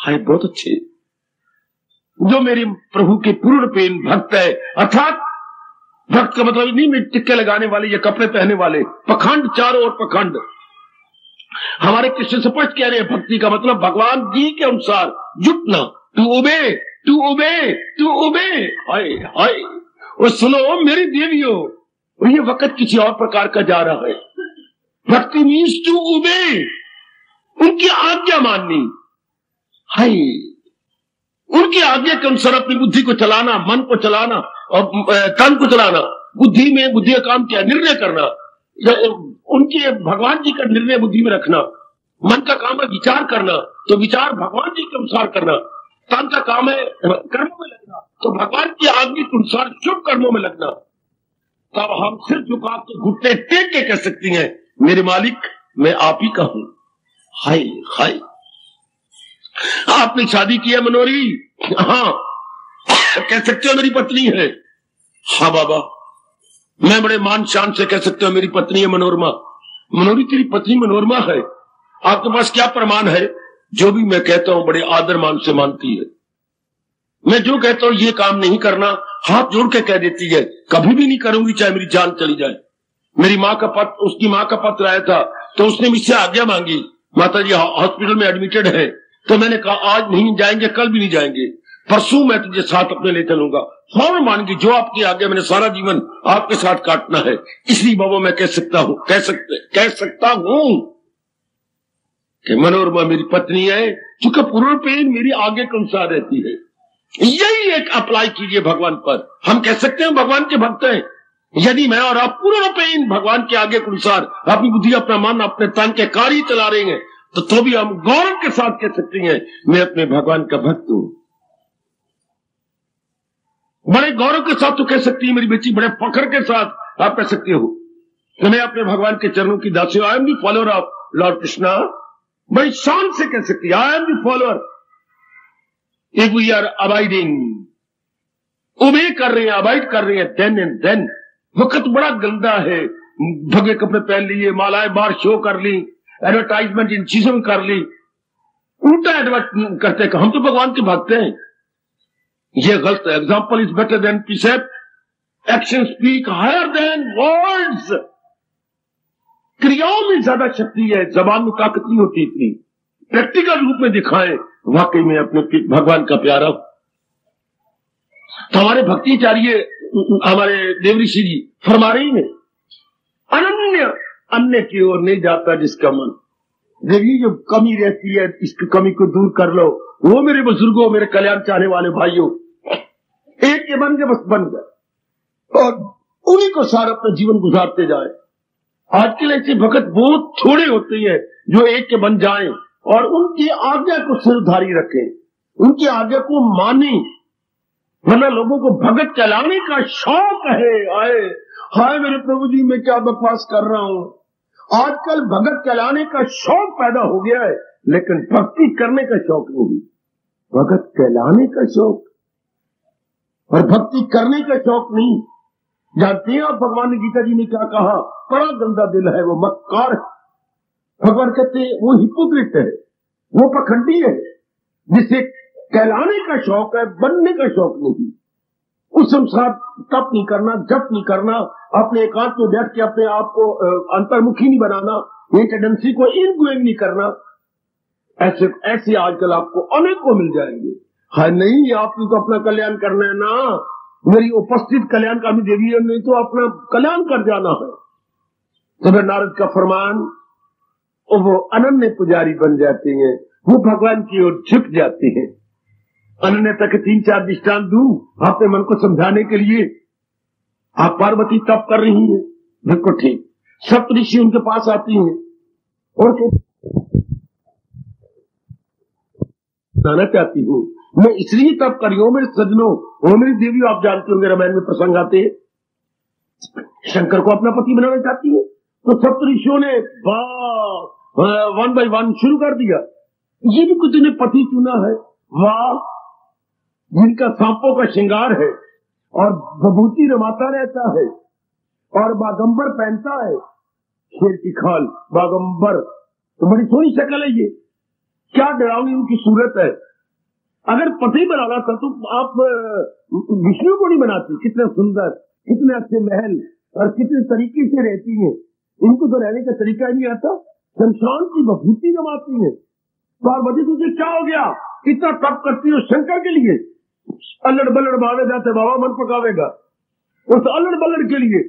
हाय, बहुत अच्छे। जो मेरे प्रभु के पूर्ण प्रेम भक्त है, अर्थात भक्त का मतलब नहीं मैं टिक्के लगाने वाले या कपड़े पहनने वाले। पखंड, चारों ओर पखंड। हमारे कृष्ण स्पष्ट कह रहे हैं भक्ति का मतलब भगवान जी के अनुसार जुटना, to obey to obey to obey. हाय हाय, और सुनो मेरी देवियों, ये वक्त किसी और प्रकार का जा रहा है। भक्ति मीन्स टू ओबे, उनकी आज्ञा माननी। हाय, उनकी आज्ञा के अनुसार अपनी बुद्धि को चलाना, मन को चलाना और तन को चलाना। बुद्धि में बुद्धि का काम क्या? निर्णय करना, उनके भगवान जी का निर्णय बुद्धि में रखना। मन का काम है विचार करना, तो विचार भगवान जी के अनुसार करना। तन का काम है कर्मों में लगना, तो भगवान की आज्ञा के अनुसार शुभ कर्मों में लगना। तब हम सिर्फ झुका के घुटने टेक के कह सकती हैं मेरे मालिक मैं आप ही का हूं। हाय हाय, आपने शादी किया मनोहरी, हाँ कह सकते हो मेरी पत्नी है। हाँ बाबा, मैं बड़े मान शान से कह सकते हो मेरी पत्नी है मनोरमा। मनोहरी, तेरी पत्नी मनोरमा है। आपके पास क्या प्रमाण है? जो भी मैं कहता हूं बड़े आदर मान से मानती है। मैं जो कहता हूं ये काम नहीं करना, हाथ जोड़ के कह देती है कभी भी नहीं करूंगी, चाहे मेरी जान चली जाए। मेरी माँ का पत्र, उसकी माँ का पत्र आया था, तो उसने मुझसे आज्ञा मांगी, माता जी हॉस्पिटल में एडमिटेड है। तो मैंने कहा आज नहीं जाएंगे, कल भी नहीं जाएंगे, परसों मैं तुझे साथ अपने ले चलूंगा। फौरन मानगी, जो आपकी आज्ञा, मैंने सारा जीवन आपके साथ काटना है। इसलिए बाबा मैं कह सकता हूँ कह सकते कह सकता हूँ कि मनोरमा मेरी पत्नी है, चूंकि पूर्ण प्रेम मेरी आगे के अनुसार रहती है। यही एक अप्लाई कीजिए भगवान पर। हम कह सकते हैं भगवान के भक्त हैं यदि मैं और आप पूर्ण प्रेम भगवान के आगे के अनुसार अपनी बुद्धि, अपना मन, अपने तन के कार्य चला रहे हैं, तो, तो भी हम गौरव के साथ कह सकते हैं मैं अपने भगवान का भक्त हूं। बड़े गौरव के साथ तो कह सकती है मेरी बेटी, बड़े फखर के साथ आप कह सकते हो। मैंने अपने भगवान के चरणों की दासी। I am the follower of lord Krishna, बड़ी शान से कह सकती है I am the follower. If we are abiding, obey कर रहे हैं, अबाइड कर रहे हैं, देन एंड देन। वक्त बड़ा गंदा है, भगवे कपड़े पहन लिए, मालाएं बार शो कर ली, एडवर्टाइजमेंट इन चीजों में कर ली, उल्टा एडवर्ट करते हैं हम तो भगवान के भक्त हैं। ये गलत है। Example is better than precept, action speak higher than words. क्रियाओं में ज्यादा शक्ति है, जबान में ताकत नहीं होती इतनी। प्रैक्टिकल रूप में दिखाएं, वाकई में अपने भगवान का प्यारा। तो हमारे भक्तिचार्य हमारे देव ऋषि जी फरमा रही है अनन्य अन्य की ओर नहीं जाता जिसका मन। देखिए जो कमी रहती है इसकी कमी को दूर कर लो। वो मेरे बुजुर्गों, मेरे कल्याण चाहने वाले भाइयों, एक के बन के बस बन गए और उन्हीं को सारा अपना जीवन गुजारते जाए। आजकल ऐसे भक्त बहुत थोड़े होते हैं जो एक के बन जाएं और उनकी आज्ञा को सिरधारी रखें, उनकी आज्ञा को माने। वरना लोगों को भगत कहलाने का शौक है, आए हाय मेरे प्रभु जी मैं क्या बकवास कर रहा हूँ। आजकल भगत कहलाने का शौक पैदा हो गया है, लेकिन भक्ति करने का शौक नहीं। भगत कहलाने का शौक और भक्ति करने का शौक नहीं। जानते हैं आप भगवान ने गीता जी ने क्या कहा? बड़ा गंदा दिल है वो, मक्कार। भगवान कहते हैं वो हिपोक्रिट है, वो पखंडी है, जिसे कहलाने का शौक है, बनने का शौक नहीं। उस संसार तप नहीं करना, जप नहीं करना, अपने एकांत में बैठ के अपने आप को अंतर्मुखी नहीं बनाना, ये टेंडेंसी को इन गोइंग नहीं करना। ऐसे ऐसे आजकल आपको अनेकों मिल जाएंगे। हाँ नहीं, आपको तो अपना कल्याण करना है ना, मेरी उपस्थित कल्याण का भी देवी नहीं तो अपना कल्याण कर जाना है। तब नारद का फरमान, वो अनन्य पुजारी बन जाते हैं, वो भगवान की ओर झुक जाते हैं। अन्य तक तीन चार दृष्टांत दूं आपके मन को समझाने के लिए। आप पार्वती तप कर रही हैं, बिल्कुल ठीक, सप्तऋषि उनके पास आती हैं और बताना चाहती हूँ मैं इसलिए तप कर रही हूँ मेरे सजनों। वो मेरी देवी, आप जानते होंगे रामायण में प्रसंग आते, शंकर को अपना पति बनाना चाहती है तो सप्तऋषियों ने वन बाय वन शुरू कर दिया, ये भी कुछ ने पति चुना है, वाह जिनका सांपों का श्रृंगार है और भभूति रमाता रहता है और बागंबर पहनता है, शेर की खाल बागंबर, तो बड़ी सोनी शक्ल है, ये क्या डरावनी उनकी सूरत है। अगर पति बनाना था तो आप विष्णु को नहीं बनाती। कितने सुंदर, कितने अच्छे महल और कितने तरीके से रहती हैं, इनको तो रहने का तरीका नहीं आता। शमशान की भभूति रमाती है। पार्वती तुझे क्या हो गया, इतना तप करती हो शंकर के लिए? अल्लड़ बल्लड़ भावे जाते बाबा मन पकावेगा, उस अल्लड़ बल्लड़ के लिए।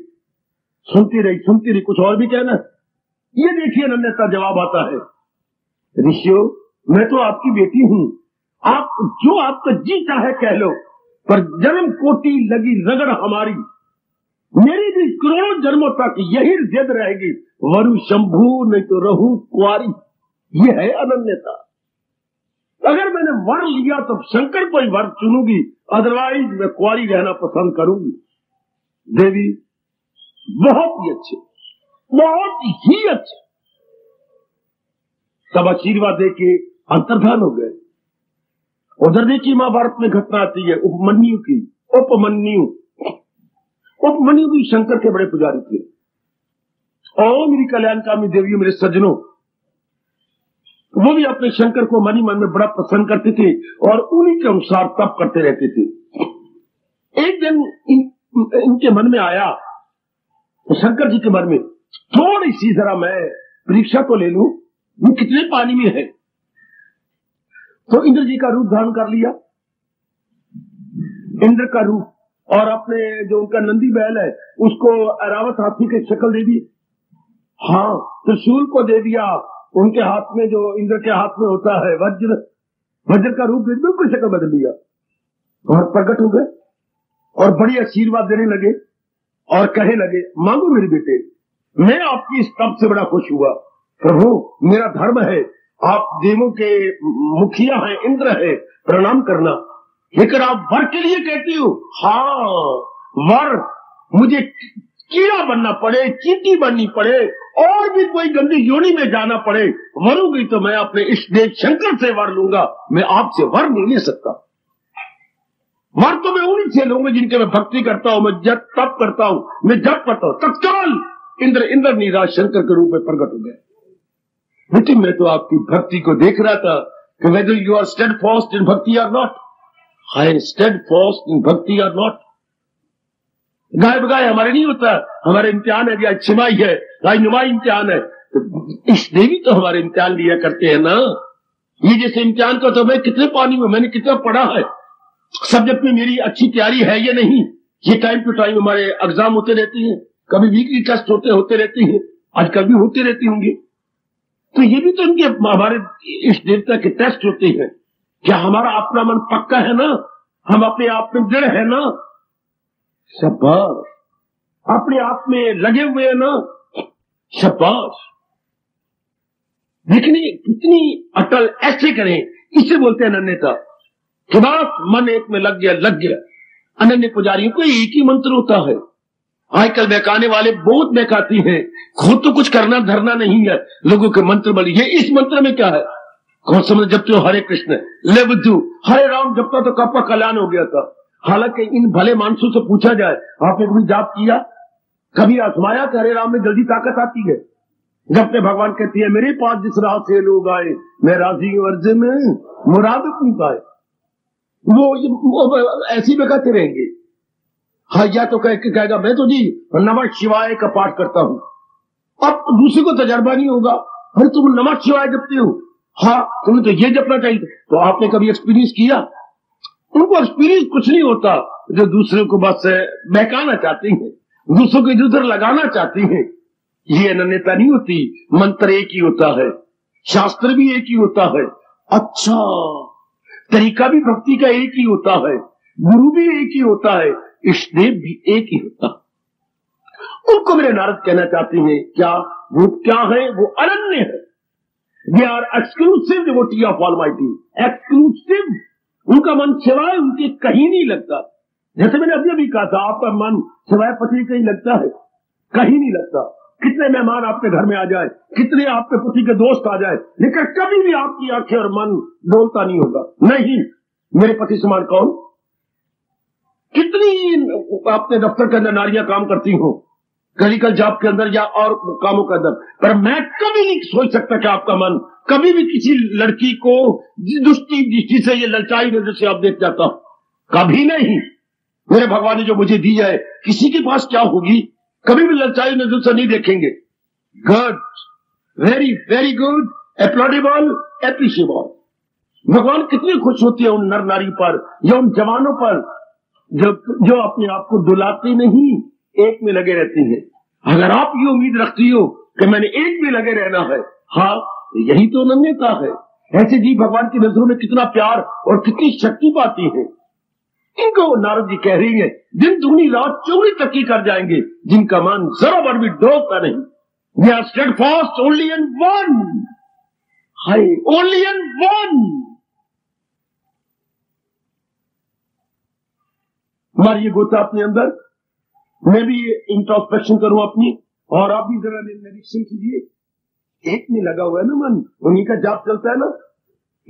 सुनती रही सुनती रही कुछ और भी कहना, ये देखिए अन्यथा जवाब आता है, ऋषियों मैं तो आपकी बेटी हूँ, आप जो आपका जी चाहे कह लो, पर जन्म कोटि लगी रगड़ हमारी, मेरी भी करोड़ों जन्मों तक यही जिद रहेगी, वरु शंभू नहीं तो रहू कुआरी। ये है अनन्यता। अगर मैंने वर लिया तो शंकर को ही वर चुनूंगी, अदरवाइज मैं कुआरी रहना पसंद करूंगी। देवी बहुत ही अच्छे, बहुत ही अच्छे। तब आशीर्वाद दे के अंतर्धान हो गए। उधर देखिए महाभारत में घटना आती है उपमन्यु की। उपमन्यु उपमन्यु भी शंकर के बड़े पुजारी थे। और मेरी कल्याणकामी देवी, मेरे सज्जनों, वो भी अपने शंकर को मन ही मन में बड़ा पसंद करते थे और उन्हीं के अनुसार तप करते रहते थे। एक दिन इन, इनके मन में आया, शंकर जी के मन में, थोड़ी सी जरा मैं परीक्षा तो ले लूं वो कितने पानी में है। तो इंद्र जी का रूप धारण कर लिया, इंद्र का रूप, और अपने जो उनका नंदी बैल है उसको अरावत हाथी की शक्ल दे दी, हाँ त्रिशूल को दे दिया उनके हाथ में जो इंद्र के हाथ में होता है वज्र, वज्र का रूप बिल्कुल शक्ल बदल लिया और प्रकट हो गए और बड़ी आशीर्वाद देने लगे और कहे लगे, मांगो मेरे बेटे, मैं आपकी इस तप से बड़ा खुश हुआ। प्रभु मेरा धर्म है, आप देवों के मुखिया हैं, इंद्र है, प्रणाम करना, लेकिन आप वर के लिए कहती हो। हाँ वर मुझे कीड़ा बनना पड़े, चीटी बननी पड़े, और भी कोई गंदी योनि में जाना पड़े, वरूंगी तो मैं अपने इष्ट देव शंकर से वर लूंगा, मैं आपसे वर नहीं ले सकता। वर तो मैं उन्हीं से लूंगा जिनके मैं भक्ति करता हूँ, मैं जप तप करता हूँ, मैं जप करता हूँ। तत्काल इंद्र इंद्र नीराज शंकर के रूप में प्रकट हो गए। बेटी मैं तो आपकी भक्ति को देख रहा था कि whether you are steadfast in भक्ति or not, I am steadfast in भक्ति or not। गाय बगाय हमारे नहीं होता, हमारे इम्तिहान है, छिमाई है, रायनुमाई इम्तिहान है, तो इस देवी तो हमारे इम्तिहान लिया करते हैं ना। ये जैसे इम्तिहान का तो मैं कितने पानी में, मैंने कितना पढ़ा है, सब्जेक्ट में मेरी अच्छी तैयारी है या नहीं। ये टाइम टू टाइम हमारे एग्जाम होते रहते हैं, कभी वीकली टेस्ट होते होते रहते हैं, आज कभी होते रहते होंगे। तो ये भी तो इनके हमारे इस देवता के टेस्ट होते हैं। क्या हमारा अपना मन पक्का है ना, हम अपने आप में दृढ़ है ना, शबाश, अपने आप में लगे हुए है ना, शबाश। देखने कितनी अटल, ऐसे करें, इसे बोलते हैं अनन्यता। खिलाफ मन एक में लग गया लग गया अनन्य पुजारी को एक ही मंत्र होता है। आजकल बहकाने वाले बहुत बहकाती हैं, खुद तो कुछ करना धरना नहीं है, लोगों के मंत्र बल। ये इस मंत्र में क्या है, कौन समझ जब तो हरे कृष्ण ले बुद्धू हरे राम जपता तो कब का कल्याण हो गया था। हालांकि इन भले मानसों से पूछा जाए, आपने कभी जाप किया, कभी आजमाया कि हरे राम में जल्दी ताकत आती है? जब तक भगवान कहती है मेरे पास जिस राह से लोग आए मैं राजी वर्ज में मुराद अपनी पाए, वो ऐसी बहकाते रहेंगे। हाँ, या तो कह, कहेगा मैं तो जी नमः शिवाय का पाठ करता हूँ, अब दूसरे को तजर्बा नहीं होगा, अरे तुम नमः शिवाय जपते हो, हाँ तुम्हें तो ये जपना चाहिए, तो आपने कभी एक्सपीरियंस किया? उनको एक्सपीरियंस कुछ नहीं होता, जो दूसरे को बस बहकाना चाहते हैं, दूसरों को इधर उधर लगाना चाहते हैं। ये अनन्यता नहीं होती। मंत्र एक ही होता है, शास्त्र भी एक ही होता है, अच्छा तरीका भी भक्ति का एक ही होता है, गुरु भी एक ही होता है, इष्टदेव भी एक ही होता। उनको मेरे नारद कहना चाहते हैं, क्या वो क्या है, वो अनन्य है। They are exclusive devotee of almighty, exclusive. उनका मन सिवाय उनके कहीं नहीं लगता। जैसे मैंने अभी अभी कहा था, आपका मन सिवाय पति कहीं लगता है? कहीं नहीं लगता। कितने मेहमान आपके घर में आ जाए, कितने आपके पति के दोस्त आ जाए, लेकिन कभी भी आपकी आंखें और मन डोलता नहीं होगा, नहीं मेरे पति समान कौन। कितनी आपने दफ्तर के अंदर नारियां काम करती हो, क्लिनिकल जॉब के अंदर या और कामों के अंदर, पर मैं कभी नहीं सोच सकता कि आपका मन कभी भी किसी लड़की को दुष्टि दृष्टि से या ललचाई नजर से आप देख जाता, कभी नहीं। मेरे भगवान ने जो मुझे दी है, किसी के पास क्या होगी, कभी भी ललचाई नजर से नहीं देखेंगे। Good, very very good, applaudable, appreciable. भगवान कितने खुश होते हैं उन नर नारी पर या उन जवानों पर जो जो अपने आप को डुलाते नहीं, एक में लगे रहते हैं। अगर आप ये उम्मीद रखती हो कि मैंने एक में लगे रहना है, हाँ यही तो अनन्यता है। ऐसे जी भगवान की नजरों में कितना प्यार और कितनी शक्ति पाती है। इनको नारद जी कह रही है, दिन दुगनी रात चौगुनी तक ही कर जाएंगे जिनका मन जरा भर भी डोबता नहीं। They are steadfast only in one, hi only in one. मारिए गोता अपने अंदर, मैं भी इंट्रोस्पेक्शन करूं अपनी, और आप भी जरा निरीक्षण कीजिए। एक में लगा हुआ है ना मन, उन्हीं का जाप चलता है ना।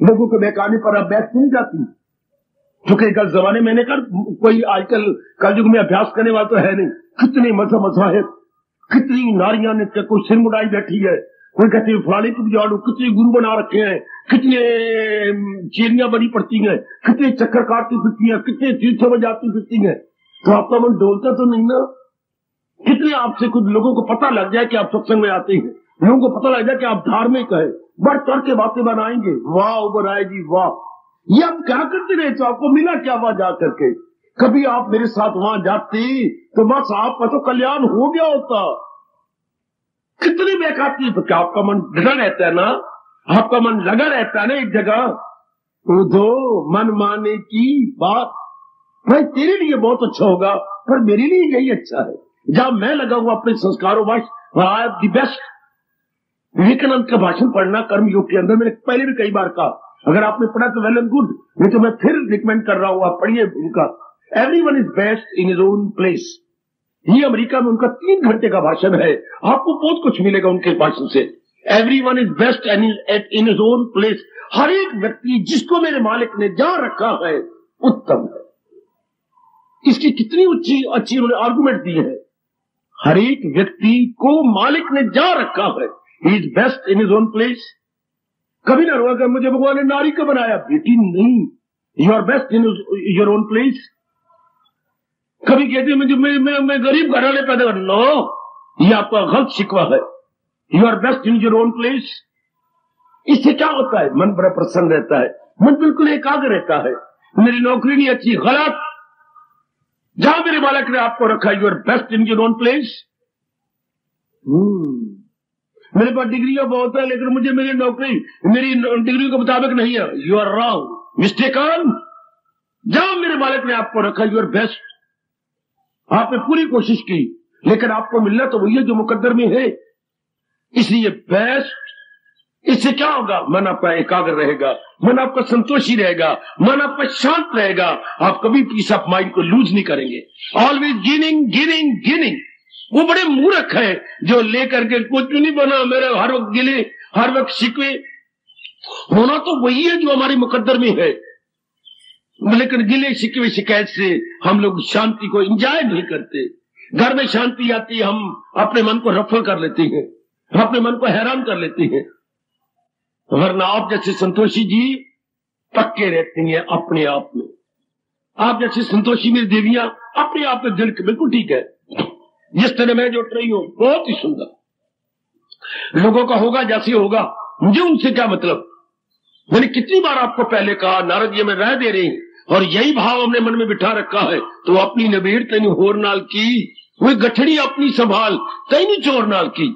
लोगों को बहकाने पर आप बैठ नहीं जाती, क्योंकि कल जमाने में कर कोई आजकल कल युग में अभ्यास करने वाला तो है नहीं। कितने मजहब मसाहिब, कितनी नारियां ने कोई सिर मुड़ाई बैठी है, कोई कहते हैं फलाने को भी आड़ू, कितने गुरु बना रखे हैं, कितने चेरियां बनी पड़ती हैं, कितने चक्कर काटती फिरती हैं, कितने तीर्थों में जाती फिरती हैं। तो आपका मन डोलता तो नहीं ना। कितने आपसे कुछ लोगों को पता लग जाए कि आप सत्संग में आते हैं, लोगों को पता लग जाए कि आप धार्मिक है, बढ़ चढ़ के बातें बनाएंगे, वाह बनाए जी वाह, ये आप क्या करते रहे, तो आपको मिला क्या वहां जा करके। कभी आप मेरे साथ वहां जाते तो बस आपका तो कल्याण हो गया होता। कितनी बेकाती है, तो क्या आपका मन डटा रहता है ना, आपका मन लगा रहता है ना एक जगह। तो दो मन माने की बात, भाई तेरे लिए बहुत अच्छा होगा, पर मेरे लिए यही अच्छा है जहां मैं लगा हुआ अपने संस्कारों वश। I am the best. Vivekananda का भाषण पढ़ना कर्म योग के अंदर, मैंने पहले भी कई बार कहा, अगर आपने पढ़ा तो वेल एंड गुड, नहीं तो मैं फिर रिकमेंड कर रहा हूँ आप पढ़िए उनका। Every one is best in his own place. ये अमेरिका में उनका तीन घंटे का भाषण है, आपको बहुत कुछ मिलेगा उनके भाषण से। Everyone is best at in his own place, हर एक व्यक्ति जिसको मेरे मालिक ने जहां रखा है उत्तम है। इसकी कितनी उच्ची अच्छी उन्होंने आर्गुमेंट दी है, हर एक व्यक्ति को मालिक ने जहां रखा है he is best in his own place. कभी ना रोगा मुझे भगवान ने नारी को बनाया, बेटी नहीं, you are best in your own place. कभी कहते हैं मुझे मैं, मैं, मैं गरीब घराने पैदा कर लो, ये आपका गलत शिकवा है, you are best in your own place. इससे क्या होता है, मन बड़ा प्रसन्न रहता है, मन बिल्कुल एकाग्र रहता है। मेरी नौकरी नहीं अच्छी, गलत, जहां मेरे मालिक ने आपको रखा you are best in your own place. मेरे पास डिग्रियां बहुत है लेकिन मुझे मेरी नौकरी मेरी डिग्री के मुताबिक नहीं है, यू आर रॉन्ग, मिस्टेकन, जहां मेरे मालिक ने आपको रखा यू आर बेस्ट। आपने पूरी कोशिश की लेकिन आपको मिलना तो वही है जो मुकद्दर में है, इसलिए बेस्ट। इससे क्या होगा, मन आपका एकाग्र रहेगा, मन आपका संतोषी रहेगा, मन आपका शांत रहेगा, आप कभी पीस ऑफ माइंड को लूज नहीं करेंगे। ऑलवेज गिनिंग गिनिंग गिनिंग, वो बड़े मूर्ख है जो लेकर के कुछ नहीं बना, मेरे हर वक्त गिले हर वक्त शिकवे। होना तो वही है जो हमारे मुकद्दर में है लेकिन गिले शिकवे शिकायत से हम लोग शांति को एंजॉय नहीं करते। घर में शांति आती है, हम अपने मन को रफल कर लेते हैं, अपने मन को हैरान कर लेते हैं। वरना आप जैसे संतोषी जी पक्के रहती हैं अपने आप में, आप जैसे संतोषी मेरी देवियां अपने आप में, दिल के बिल्कुल ठीक है जिस तरह मैं जुट रही हूं, बहुत ही सुंदर। लोगों का होगा जैसे होगा, मुझे उनसे क्या मतलब। मैंने कितनी बार आपको पहले कहा नारद जी में रह दे रही और यही भाव हमने मन में बिठा रखा है, तो अपनी नबेड़ तेनी होर नाल की, वही गठड़ी अपनी संभाल तेनी चोर नाल की,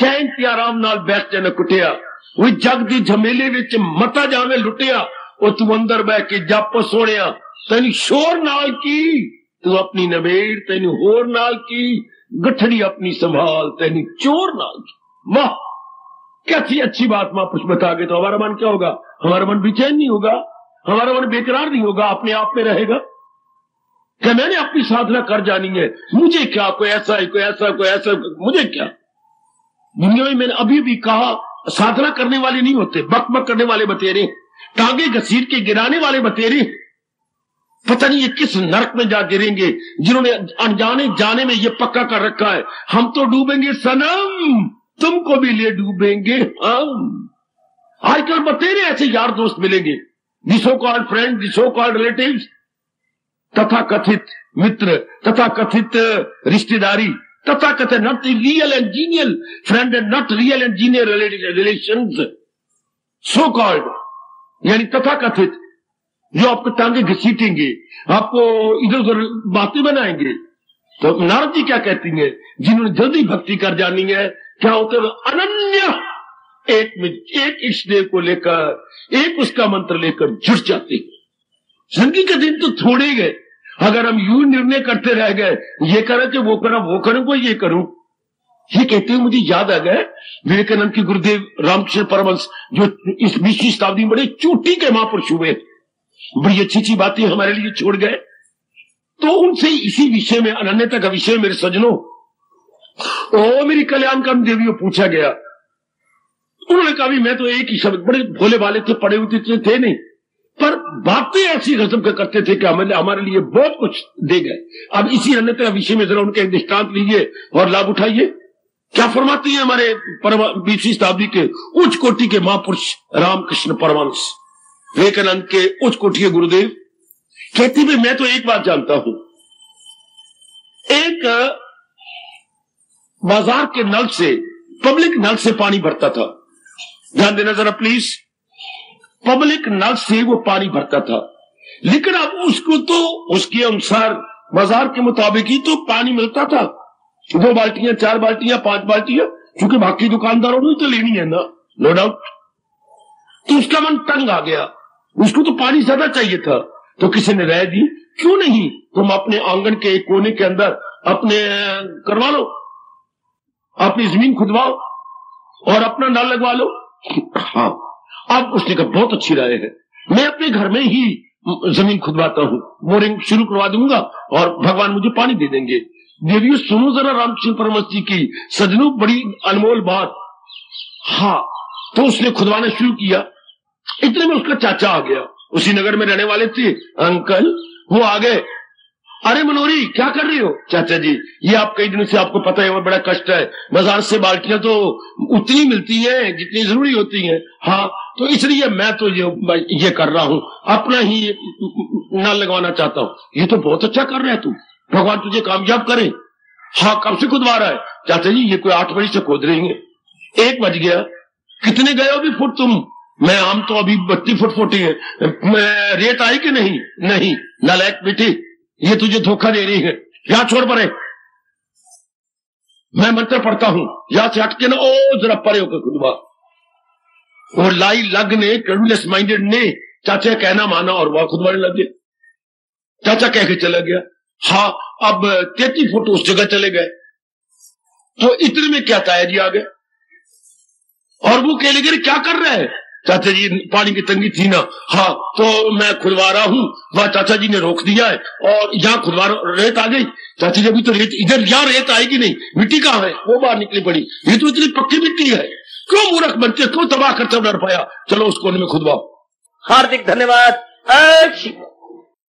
चैन ते आराम नाल बैठ जाने कुटिया, वही जग दी झमेले विच मता जावे लुटिया, और तू अंदर बह के जप सोनिया तेनी शोर नाल की, तू अपनी नबेड़ तेनी होर नाल की, गठड़ी अपनी संभाल तेनी चोर नाल की। वाह कैसी अच्छी बात महापुरुष बता गए। तो हमारा मन क्या होगा, हमारा मन बेचैन नहीं होगा, हमारा मन बेकरार नहीं होगा, अपने आप में रहेगा क्या। मैंने अपनी साधना कर जानी है, मुझे क्या, कोई ऐसा है कोई ऐसा कोई ऐसा, मुझे क्या। दुनिया में मैंने अभी भी कहा साधना करने वाले नहीं होते, बक बक करने वाले बतेरे, टांगे घसीट के गिराने वाले बतेरे। पता नहीं ये किस नरक में जा गिरेंगे जिन्होंने अनजाने जाने में ये पक्का कर रखा है हम तो डूबेंगे सनम, तुमको भी ले डूबेंगे हम। आजकल बतेरे ऐसे यार दोस्त मिलेंगे, जिसो कॉल्ड फ्रेंड, जिसो कॉल्ड रिलेटिव्स, तथा कथित मित्र, तथा कथित रिश्तेदारी, तथा कथित not real and genial friend and not real and genial relations, so called यानी तथा कथित, जो आपको टांगे घसीटेंगे, आपको इधर उधर बातें बनाएंगे। तो नारद जी क्या कहती है, जिन्होंने जल्दी भक्ति कर जानी है, क्या होते हैं अनन्य एक में एक इष्ट देव को लेकर, एक उसका मंत्र लेकर जुट जाते हैं। जिंदगी के दिन तो थोड़े गए, अगर हम यूं निर्णय करते रह गए, ये करें कि वो करा वो करूं को ये करूं, ये कहते हुए मुझे याद आ गए विवेकानंद के गुरुदेव रामकृष्ण परमहंस, जो इस बीसवीं शताब्दी में बड़े चोटी के महापुरुष हुए, बड़ी अच्छी अच्छी बातें हमारे लिए छोड़ गए। तो उनसे इसी विषय में, अनन्यता का विषय मेरे सज्जनों, ओ मेरी कल्याणकाम देवियों पूछा गया। उन्होंने कहा भी मैं तो एक ही शब्द, बड़े भोले भाले थे, पढ़े हुए थे, थे नहीं, पर बातें ऐसी गजब का करते थे कि हमारे हमारे लिए बहुत कुछ दे गए। अब इसी अन्यथा विषय में जरा उनके दृष्टांत लीजिए और लाभ उठाइए। क्या फरमाती है हमारे बीसवीं शताब्दी के उच्च कोटि के महापुरुष रामकृष्ण परमहंस, विवेकानंद के उच्च कोटि के गुरुदेव, कहती भी मैं तो एक बात जानता हूं, एक बाजार के नल से, पब्लिक नल से पानी भरता था, ध्यान देना जरा प्लीज, पब्लिक नल से वो पानी भरता था, लेकिन अब उसको तो उसके अनुसार बाजार के मुताबिक ही तो पानी मिलता था, दो बाल्टियां चार बाल्टियां पांच बाल्टियां, क्योंकि बाकी दुकानदारों ने तो लेनी है ना, नो डाउट। तो उसका मन तंग आ गया, उसको तो पानी ज्यादा चाहिए था, तो किसी ने राय दी क्यों नहीं तुम अपने आंगन के एक कोने के अंदर अपने करवा लो, अपनी जमीन खुदवाओ और अपना नल लगवा लो। हाँ, अब उसने कहा बहुत अच्छी राय है, मैं अपने घर में ही जमीन खुदवाता हूँ, बोरिंग शुरू करवा दूंगा और भगवान मुझे पानी दे देंगे। देवियों सुनो जरा रामकृष्ण परमहंस जी की सजनों बड़ी अनमोल बात। हाँ, तो उसने खुदवाना शुरू किया। इतने में उसका चाचा आ गया, उसी नगर में रहने वाले थे अंकल, वो आ गए। अरे मनोहरी, क्या कर रहे हो? चाचा जी, ये आप कई दिनों से, आपको पता है, बड़ा कष्ट है, बाजार से बाल्टियां तो उतनी मिलती हैं जितनी जरूरी होती हैं। हाँ, तो इसलिए मैं तो ये ये कर रहा हूँ, अपना ही ना लगवाना चाहता हूँ। ये तो बहुत अच्छा कर रहा है तू, भगवान तुझे कामयाब करे। हाँ, कब से खुदवा रहा है? चाचा जी, ये कोई आठ बजे से खोद रही है, एक बज गया। कितने गए अभी फुट तुम? मैं आम तो अभी बत्तीस फुट फुटी है। मैं रेट आई कि नहीं? नहीं। नालायक बेटी, ये तुझे धोखा दे रही है, यहाँ छोड़ परे। मैं मंत्र पढ़ता हूँ, यहाँ से हटके ना, ओ जरा परे होकर खुदवा। और लाई लग ने, क्रेडुलस माइंडेड ने, चाचा कहना माना और वहां खुदवाने लग गया। चाचा कह के चला गया। हाँ, अब तैतीस फुट उस जगह चले गए। तो इतने में क्या ताया जी आ गए और वो कहने लगे, क्या कर रहे हैं? चाचा जी, पानी की तंगी थी ना, हाँ, तो मैं खुदवा रहा हूँ, वहाँ चाचा जी ने रोक दिया है, और यहाँ खुदवा रेत आ गई। चाचा जी, अभी तो रेत इधर, यहाँ रेत आएगी नहीं, मिट्टी कहाँ है? वो बाहर निकली पड़ी, ये तो इतनी पक्की मिट्टी है। क्यों मूर्ख बनते, क्यों तबाह करते, डर पाया। चलो उसको खुदवाओ। हार्दिक धन्यवाद।